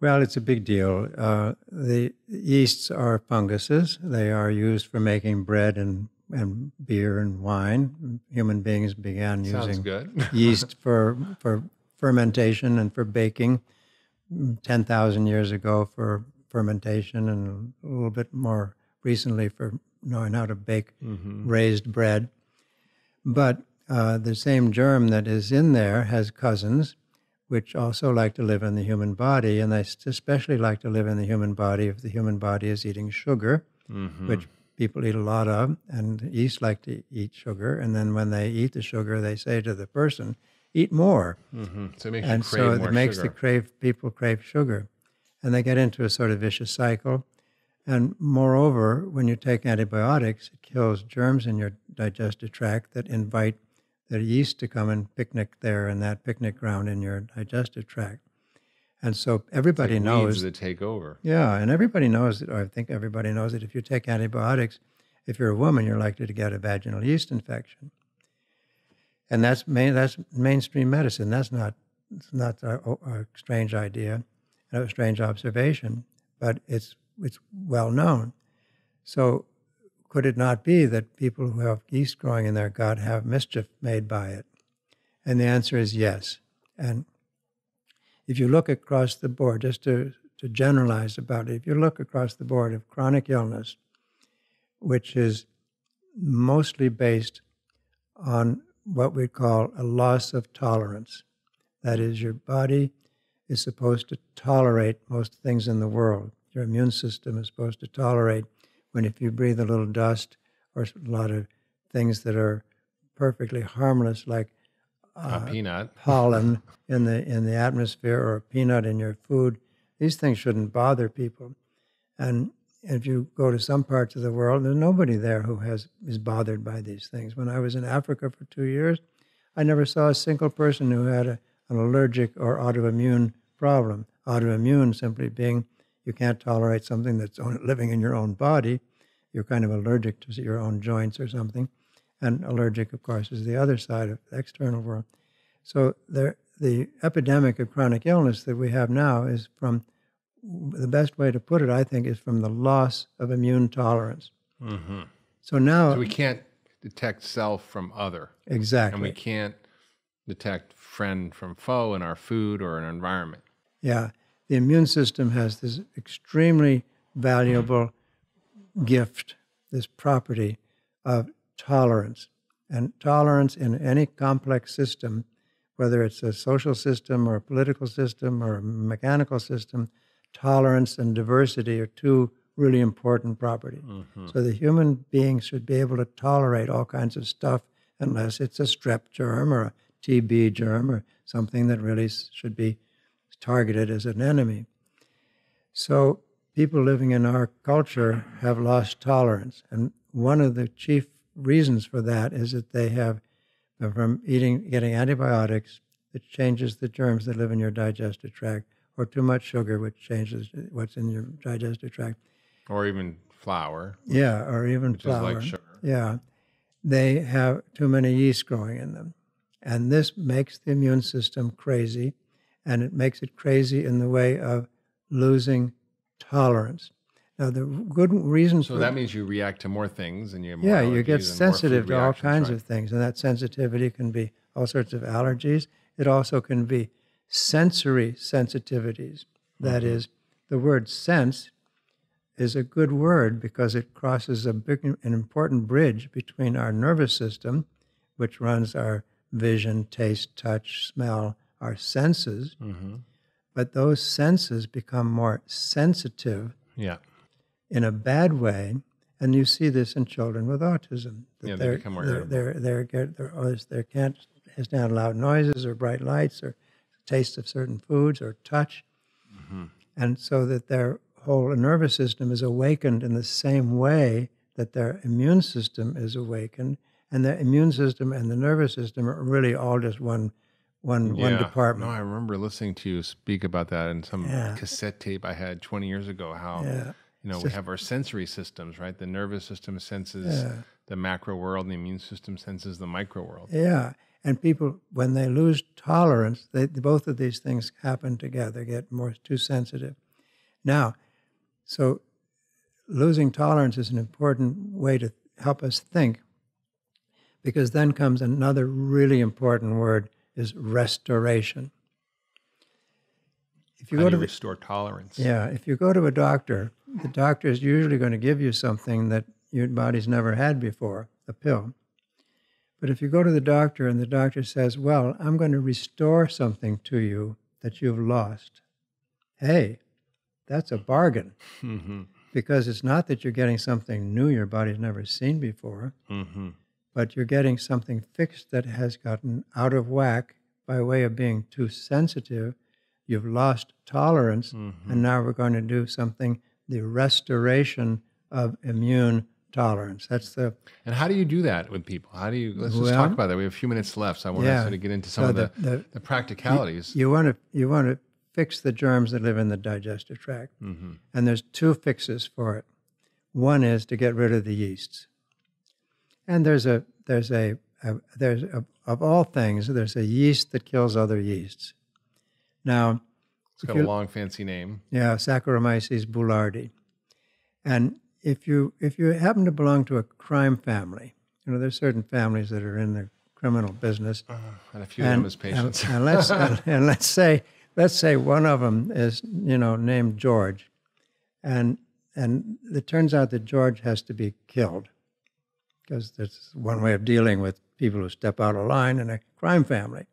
Well, it's a big deal. Uh, the yeasts are funguses. They are used for making bread and, and beer and wine. Human beings began Sounds using good. yeast for, for fermentation and for baking ten thousand years ago for fermentation, and a little bit more recently for knowing how to bake mm-hmm. raised bread. But uh, the same germ that is in there has cousins, which also like to live in the human body, and they especially like to live in the human body if the human body is eating sugar, mm-hmm. which people eat a lot of, and yeast like to eat sugar. And then when they eat the sugar, they say to the person, eat more. Mm-hmm. So it makes and you crave so it more makes sugar. the crave, people crave sugar. And they get into a sort of vicious cycle. And moreover, when you take antibiotics, it kills germs in your digestive tract that invite the yeast to come and picnic there in that picnic ground in your digestive tract. And so everybody it's like knows weeds that take over. Yeah, and everybody knows that, or I think everybody knows that if you take antibiotics, if you're a woman, you're likely to get a vaginal yeast infection. And that's main, that's mainstream medicine. That's not it's not a, a strange idea, a strange observation, but it's. It's well known. So could it not be that people who have yeast growing in their gut have mischief made by it? And the answer is yes. And if you look across the board, just to, to generalize about it, if you look across the board of chronic illness, which is mostly based on what we call a loss of tolerance, that is, your body is supposed to tolerate most things in the world. Your immune system is supposed to tolerate when if you breathe a little dust or a lot of things that are perfectly harmless, like uh, a peanut pollen in the in the atmosphere or a peanut in your food. These things shouldn't bother people. And if you go to some parts of the world, there's nobody there who has is bothered by these things. When I was in Africa for two years, I never saw a single person who had a, an allergic or autoimmune problem. Autoimmune simply being you can't tolerate something that's living in your own body. You're kind of allergic to your own joints or something. And allergic, of course, is the other side of the external world. So there, the epidemic of chronic illness that we have now is from, the best way to put it, I think, is from the loss of immune tolerance. Mm-hmm. So now... So we can't detect self from other. Exactly. And we can't detect friend from foe in our food or in our environment. Yeah. The immune system has this extremely valuable gift, this property of tolerance. And tolerance in any complex system, whether it's a social system or a political system or a mechanical system, tolerance and diversity are two really important properties. Mm-hmm. So the human being should be able to tolerate all kinds of stuff unless it's a strep germ or a T B germ or something that really should be targeted as an enemy. So people living in our culture have lost tolerance. And one of the chief reasons for that is that they have, from eating, getting antibiotics, that changes the germs that live in your digestive tract, or too much sugar, which changes what's in your digestive tract. Or even flour. Yeah, or even flour. Which is like sugar. Yeah. They have too many yeast growing in them. And this makes the immune system crazy, and it makes it crazy in the way of losing tolerance. Now, the good reason so for... So that means you react to more things, and you have more Yeah, you get sensitive to all kinds right? of things, and that sensitivity can be all sorts of allergies. It also can be sensory sensitivities. That mm-hmm. is, the word sense is a good word because it crosses a big, an important bridge between our nervous system, which runs our vision, taste, touch, smell, our senses. Mm-hmm. But those senses become more sensitive yeah. in a bad way. And you see this in children with autism. That yeah, they become more irritable. They're, they're, they're, they're, they can't stand loud noises or bright lights or taste of certain foods or touch. Mm-hmm. And so that their whole nervous system is awakened in the same way that their immune system is awakened. And the immune system and the nervous system are really all just one one yeah. one department. No, I remember listening to you speak about that in some yeah. cassette tape I had twenty years ago, how yeah. you know, it's we just, have our sensory systems, right? The nervous system senses yeah. the macro world, and the immune system senses the micro world. Yeah, and people, when they lose tolerance, they, both of these things happen together, get more too sensitive. Now, so losing tolerance is an important way to help us think, because then comes another really important word, is restoration. If you How go do you to the, restore tolerance? Yeah, if you go to a doctor, the doctor is usually going to give you something that your body's never had before, a pill. But if you go to the doctor and the doctor says, well, I'm going to restore something to you that you've lost, hey, that's a bargain. Mm-hmm. Because it's not that you're getting something new your body's never seen before. Mm-hmm. But you're getting something fixed that has gotten out of whack by way of being too sensitive. You've lost tolerance, mm-hmm. and now we're going to do something, the restoration of immune tolerance. That's the... And how do you do that with people? How do you... Let's well, just talk about that. We have a few minutes left, so I want yeah, to sort of get into some so of the, the, the practicalities. You, you want to you want to fix the germs that live in the digestive tract. Mm-hmm. And there's two fixes for it. One is to get rid of the yeasts. And there's a, there's a, a there's a, of all things, there's a yeast that kills other yeasts. Now, it's got you, a long fancy name. Yeah, Saccharomyces boulardii. And if you if you happen to belong to a crime family, you know, there's certain families that are in the criminal business, uh, and a few and, of them as patients. And, and let's and, and let's say let's say one of them is you know named George, and and it turns out that George has to be killed. Because that's one way of dealing with people who step out of line in a crime family.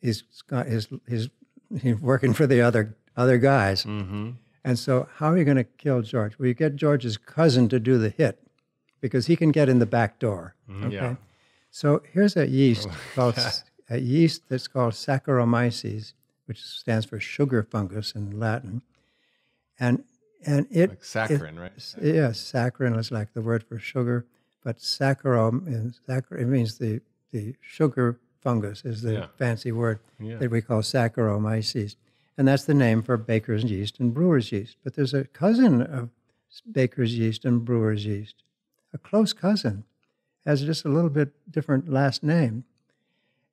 He's got his, his, he's working for the other other guys. Mm-hmm. And so how are you going to kill George? Well, you get George's cousin to do the hit because he can get in the back door. Mm-hmm. Okay? Yeah. So here's a yeast, called, a yeast that's called Saccharomyces, which stands for sugar fungus in Latin. And, and it... Like saccharin, it, right? Yes, yeah, saccharin is like the word for sugar. But saccharum, it means the, the sugar fungus is the yeah. fancy word yeah. that we call Saccharomyces. And that's the name for baker's yeast and brewer's yeast. But there's a cousin of baker's yeast and brewer's yeast, a close cousin, has just a little bit different last name.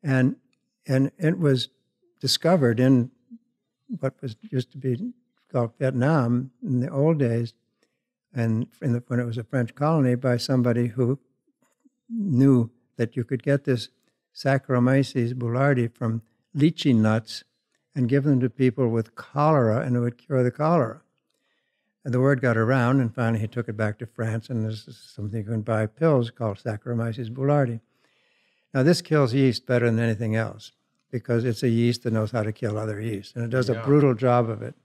And, and it was discovered in what was used to be called Vietnam in the old days, and in the, when it was a French colony, by somebody who knew that you could get this Saccharomyces boulardii from lychee nuts and give them to people with cholera, and it would cure the cholera. And the word got around, and finally he took it back to France, and this is something you can buy pills called Saccharomyces boulardii. Now, this kills yeast better than anything else because it's a yeast that knows how to kill other yeast, and it does yeah. a brutal job of it.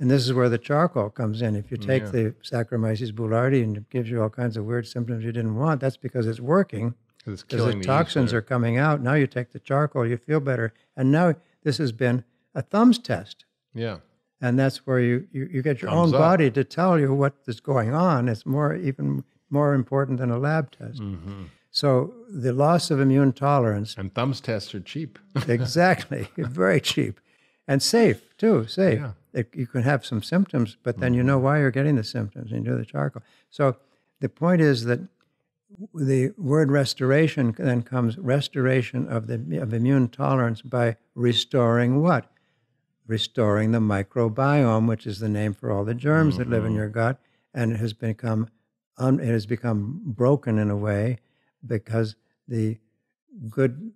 And this is where the charcoal comes in. If you take yeah. the Saccharomyces boulardii and it gives you all kinds of weird symptoms you didn't want, that's because it's working. Because the toxins are coming out. Now you take the charcoal, you feel better. And now this has been a thumbs test. Yeah. And that's where you, you, you get your thumbs own up. Body to tell you what is going on. It's more even more important than a lab test. Mm-hmm. So the loss of immune tolerance. And thumbs tests are cheap. Exactly. Very cheap. And safe, too, safe. Yeah. It, you can have some symptoms, but then you know why you're getting the symptoms and you do the charcoal. So the point is that the word restoration then comes restoration of the of immune tolerance by restoring what? Restoring the microbiome, which is the name for all the germs mm-hmm. that live in your gut, and it has become un, it has become broken in a way because the good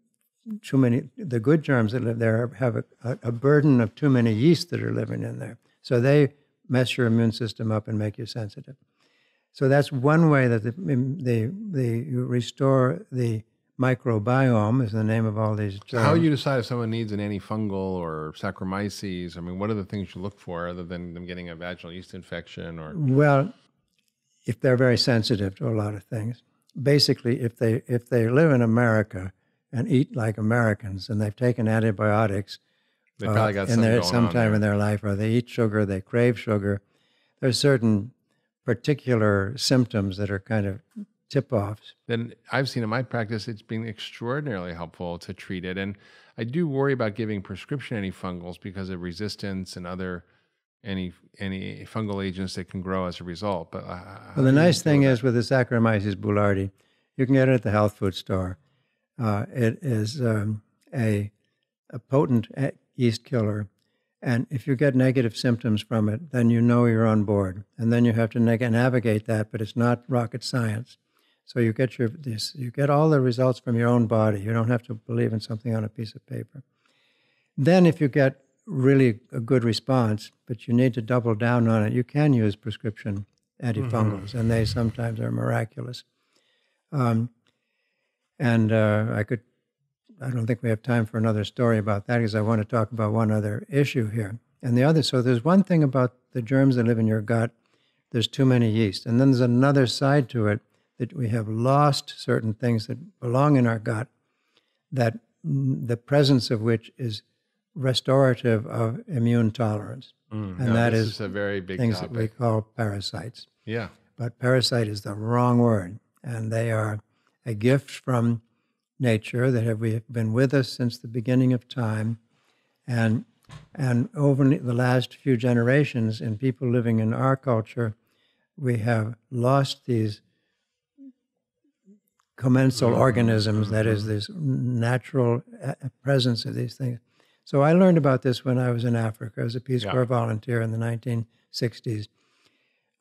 too many the good germs that live there have a, a burden of too many yeast that are living in there, so they mess your immune system up and make you sensitive. So that's one way that the, the, the you restore the microbiome is the name of all these germs. How do you decide if someone needs an antifungal or Saccharomyces? I mean, what are the things you look for other than them getting a vaginal yeast infection? Or well, if they're very sensitive to a lot of things. Basically, if they if they live in America and eat like Americans and they've taken antibiotics they probably got uh, in their, sometime in their life, or they eat sugar, they crave sugar, there's certain particular symptoms that are kind of tip-offs. Then I've seen in my practice, it's been extraordinarily helpful to treat it. And I do worry about giving prescription antifungals because of resistance and other any any fungal agents that can grow as a result. But uh, well, the nice thing that? is with the Saccharomyces boulardii, you can get it at the health food store. Uh, it is um, a, a potent yeast killer. And if you get negative symptoms from it, then you know you're on board. And then you have to navigate that, but it's not rocket science. So you get your this, you get all the results from your own body. You don't have to believe in something on a piece of paper. Then if you get really a good response, but you need to double down on it, you can use prescription antifungals, mm-hmm. and they sometimes are miraculous. Um, and uh, I could... I don't think we have time for another story about that because I want to talk about one other issue here. And the other, so there's one thing about the germs that live in your gut, there's too many yeast. And then there's another side to it that we have lost certain things that belong in our gut, that the presence of which is restorative of immune tolerance. Mm, and no, that is, is a very big things topic. That we call parasites. Yeah. But parasite is the wrong word. And they are a gift from nature that have we been with us since the beginning of time, and and over the last few generations in people living in our culture, we have lost these commensal organisms, that is, this natural presence of these things. So I learned about this when I was in Africa as a Peace yeah. Corps volunteer in the nineteen sixties.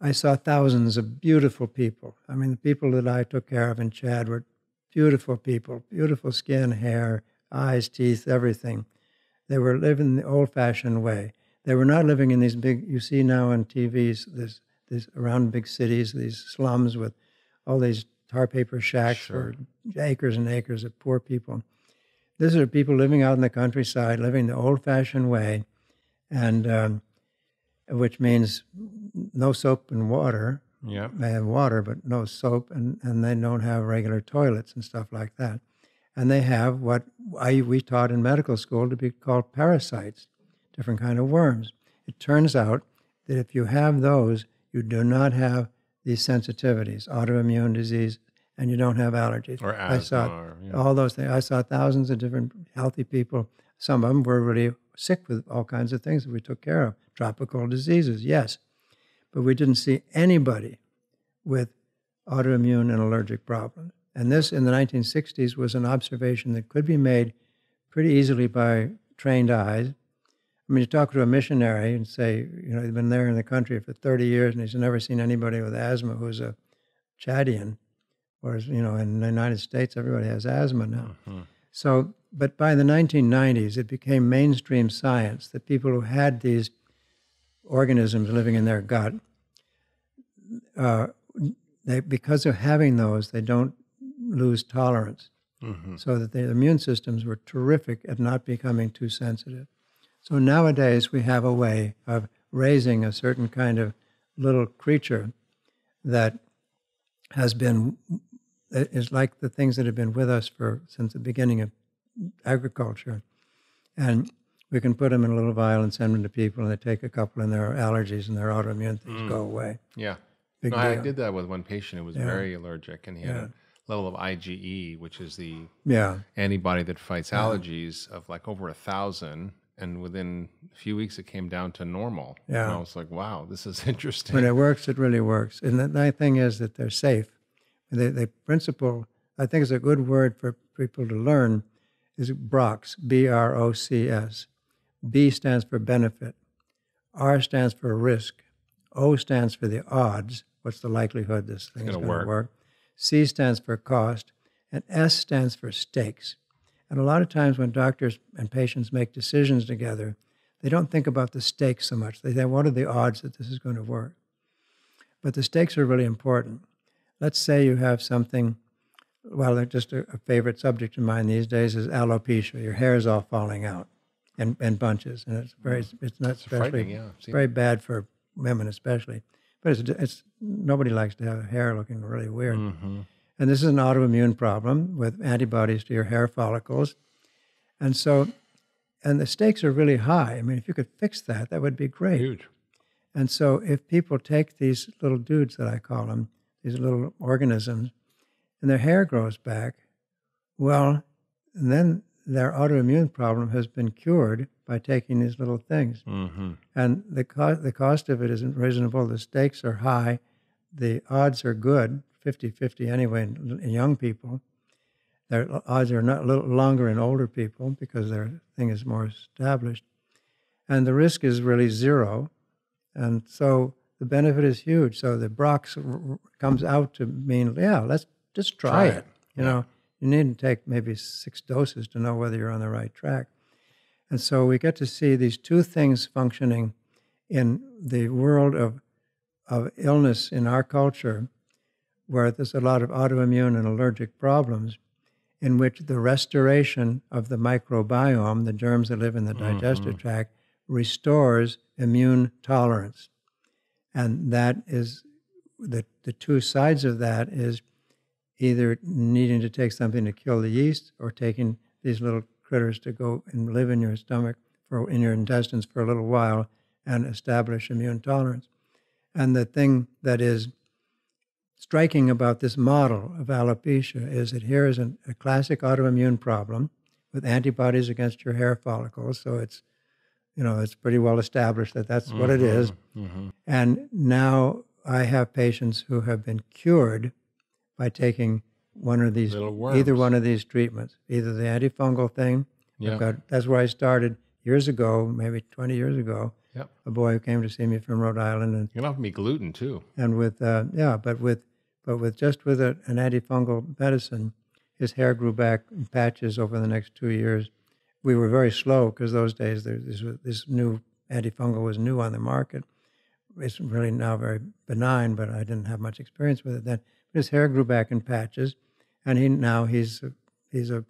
I saw thousands of beautiful people. I mean, the people that I took care of in Chad were beautiful people, beautiful skin, hair, eyes, teeth, everything. They were living the old-fashioned way. They were not living in these big, you see now on T Vs, this, this around big cities, these slums with all these tar paper shacks sure. for acres and acres of poor people. These are people living out in the countryside, living the old-fashioned way, and um, which means no soap and water. Yeah, they have water, but no soap, and, and they don't have regular toilets and stuff like that. And they have what I, we taught in medical school to be called parasites, different kind of worms. It turns out that if you have those, you do not have these sensitivities, autoimmune disease, and you don't have allergies. Or asthma. I saw or, yeah. all those things. I saw thousands of different healthy people. Some of them were really sick with all kinds of things that we took care of. Tropical diseases, yes. But we didn't see anybody with autoimmune and allergic problems. And this, in the nineteen sixties, was an observation that could be made pretty easily by trained eyes. I mean, you talk to a missionary and say, you know, he's been there in the country for thirty years and he's never seen anybody with asthma who's a Chadian. Whereas, you know, in the United States, everybody has asthma now. Uh-huh. So, but by the nineteen nineties, it became mainstream science that people who had these organisms living in their gut, uh, they, because of having those, they don't lose tolerance. Mm-hmm. So that their immune systems were terrific at not becoming too sensitive. So nowadays we have a way of raising a certain kind of little creature that has been, is like the things that have been with us for since the beginning of agriculture. And we can put them in a little vial and send them to people, and they take a couple, and their allergies and their autoimmune things mm. go away. Yeah. No, I did that with one patient who was yeah. very allergic, and he yeah. had a level of I G E, which is the yeah. antibody that fights yeah. allergies, of like over a thousand, and within a few weeks it came down to normal. Yeah. And I was like, wow, this is interesting. When it works, it really works. And the nice thing is that they're safe. the, the principle, I think, is a good word for people to learn, is B R O C S, B R O C S. B stands for benefit. R stands for risk. O stands for the odds. What's the likelihood this thing is going to work? C stands for cost. And S stands for stakes. And a lot of times when doctors and patients make decisions together, they don't think about the stakes so much. They say, what are the odds that this is going to work? But the stakes are really important. Let's say you have something, well, just a, a favorite subject of mine these days is alopecia. Your hair is all falling out in, in bunches. And it's very, it's not it's especially, yeah. very bad for women especially. But it's, it's nobody likes to have hair looking really weird. Mm-hmm. And this is an autoimmune problem with antibodies to your hair follicles. And so, and the stakes are really high. I mean, if you could fix that, that would be great. Huge. And so if people take these little dudes that I call them, these little organisms, and their hair grows back, well, then their autoimmune problem has been cured by taking these little things. Mm-hmm. And the, co- the cost of it isn't reasonable. The stakes are high. The odds are good. fifty-fifty anyway in, in young people. Their odds are not a little longer in older people because their thing is more established. And the risk is really zero. And so the benefit is huge. So the B R O C S r- comes out to mean, yeah, let's just try, try it. it. You yeah. know, you need to take maybe six doses to know whether you're on the right track. And so we get to see these two things functioning in the world of of illness in our culture, where there's a lot of autoimmune and allergic problems, in which the restoration of the microbiome, the germs that live in the digestive mm-hmm. tract, restores immune tolerance. And that is, the, the two sides of that is either needing to take something to kill the yeast or taking these little critters to go and live in your stomach, for in your intestines for a little while and establish immune tolerance. And the thing that is striking about this model of alopecia is that here is an, a classic autoimmune problem with antibodies against your hair follicles. So it's, you know, it's pretty well established that that's mm-hmm. what it is. Mm-hmm. And now I have patients who have been cured by taking one of these, either one of these treatments, either the antifungal thing. Yeah. Got, that's where I started years ago, maybe twenty years ago. Yep. A boy who came to see me from Rhode Island, and you're offering me gluten too. And with uh, yeah, but with but with just with a, an antifungal medicine, his hair grew back in patches over the next two years. We were very slow because those days there, this, this new antifungal was new on the market. It's really now very benign, but I didn't have much experience with it then. But his hair grew back in patches, and he now he's he's a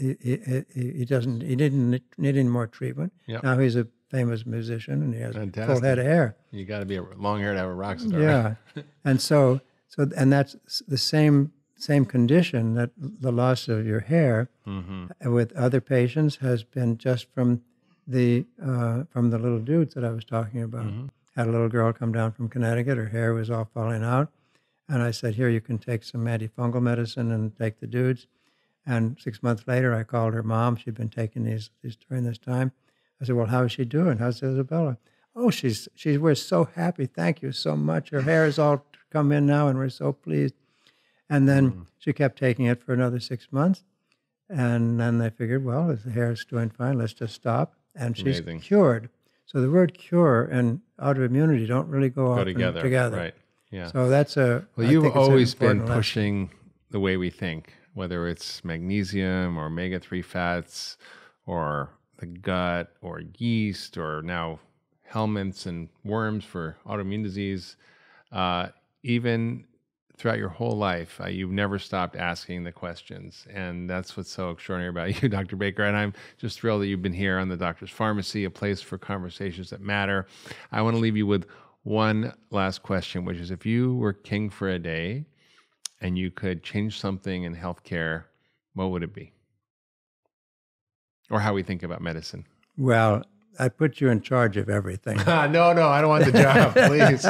he he, he doesn't he didn't need any more treatment. Yep. Now he's a famous musician, and he has a full head of hair. You got to be a long hair to have a rock star. Yeah, right? and so, so, and that's the same same condition, that the loss of your hair mm-hmm. with other patients has been just from the uh, from the little dudes that I was talking about. Mm-hmm. Had a little girl come down from Connecticut; her hair was all falling out, and I said, "Here, you can take some antifungal medicine and take the dudes." And six months later, I called her mom. She'd been taking these these during this time. I said, well, how is she doing? How's Isabella? Oh, she's, she's, we're so happy. Thank you so much. Her hair is all come in now, and we're so pleased. And then mm. she kept taking it for another six months. And then they figured, well, if the hair is doing fine, let's just stop. And she's Amazing. cured. So the word cure and autoimmunity don't really go, go together. together. Right. Yeah. So that's a. Well, I you've always been pushing lesson. the way we think, whether it's magnesium or omega three fats or the gut or yeast or now helminths and worms for autoimmune disease. Uh, even throughout your whole life, uh, you've never stopped asking the questions. And that's what's so extraordinary about you, Doctor Baker. And I'm just thrilled that you've been here on the Doctor's Farmacy, a place for conversations that matter. I want to leave you with one last question, which is if you were king for a day and you could change something in healthcare, what would it be? Or how we think about medicine. Well, I put you in charge of everything. no, no, I don't want the job, please.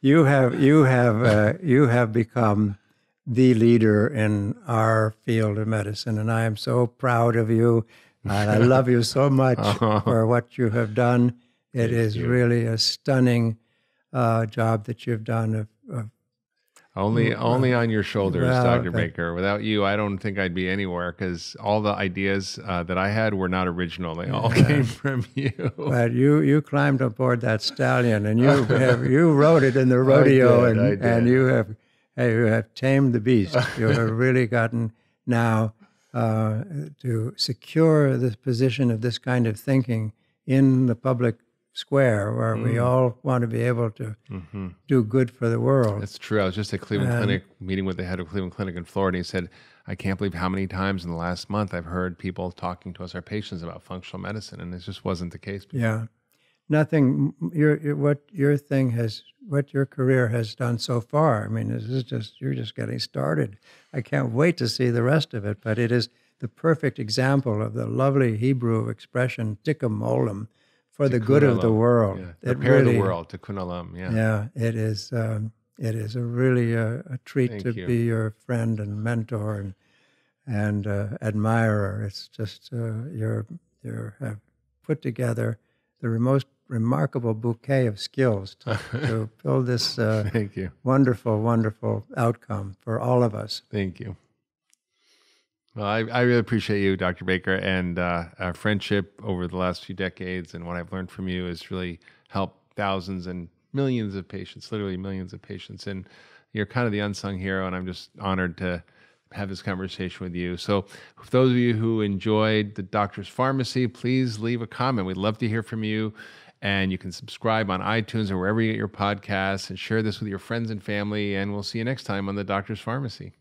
you have, you have, uh, you have become the leader in our field of medicine, and I am so proud of you. And I love you so much oh. for what you have done. It Thank is you. really a stunning uh, job that you've done of, of Only, only on your shoulders, well, Doctor okay. Baker. Without you, I don't think I'd be anywhere, because all the ideas uh, that I had were not original. They all yeah. came from you. But you, you climbed aboard that stallion, and you have, you rode it in the rodeo, did, and and you have you have tamed the beast. You have really gotten now uh, to secure the position of this kind of thinking in the public square, where mm. we all want to be able to mm-hmm. do good for the world. That's true. I was just at Cleveland and, Clinic, meeting with the head of Cleveland Clinic in Florida. He said, I can't believe how many times in the last month I've heard people talking to us, our patients, about functional medicine, and it just wasn't the case before. Yeah. Nothing, your, your, what your thing has, what your career has done so far, I mean, this is just, you're just getting started. I can't wait to see the rest of it, but it is the perfect example of the lovely Hebrew expression, tikkum olam, for the good of the world. Yeah. Prepare really, the world, tikkun olam, yeah. Yeah, it is, um, it is a really a, a treat Thank to you. be your friend and mentor and, and uh, admirer. It's just, uh, you're, you're have put together the most remarkable bouquet of skills to, to build this uh, Thank you. wonderful, wonderful outcome for all of us. Thank you. Well, I, I really appreciate you, Doctor Baker, and uh, our friendship over the last few decades, and what I've learned from you has really helped thousands and millions of patients, literally millions of patients, and you're kind of the unsung hero, and I'm just honored to have this conversation with you. So for those of you who enjoyed the Doctor's Farmacy, please leave a comment. We'd love to hear from you, and you can subscribe on iTunes or wherever you get your podcasts, and share this with your friends and family, and we'll see you next time on the Doctor's Farmacy.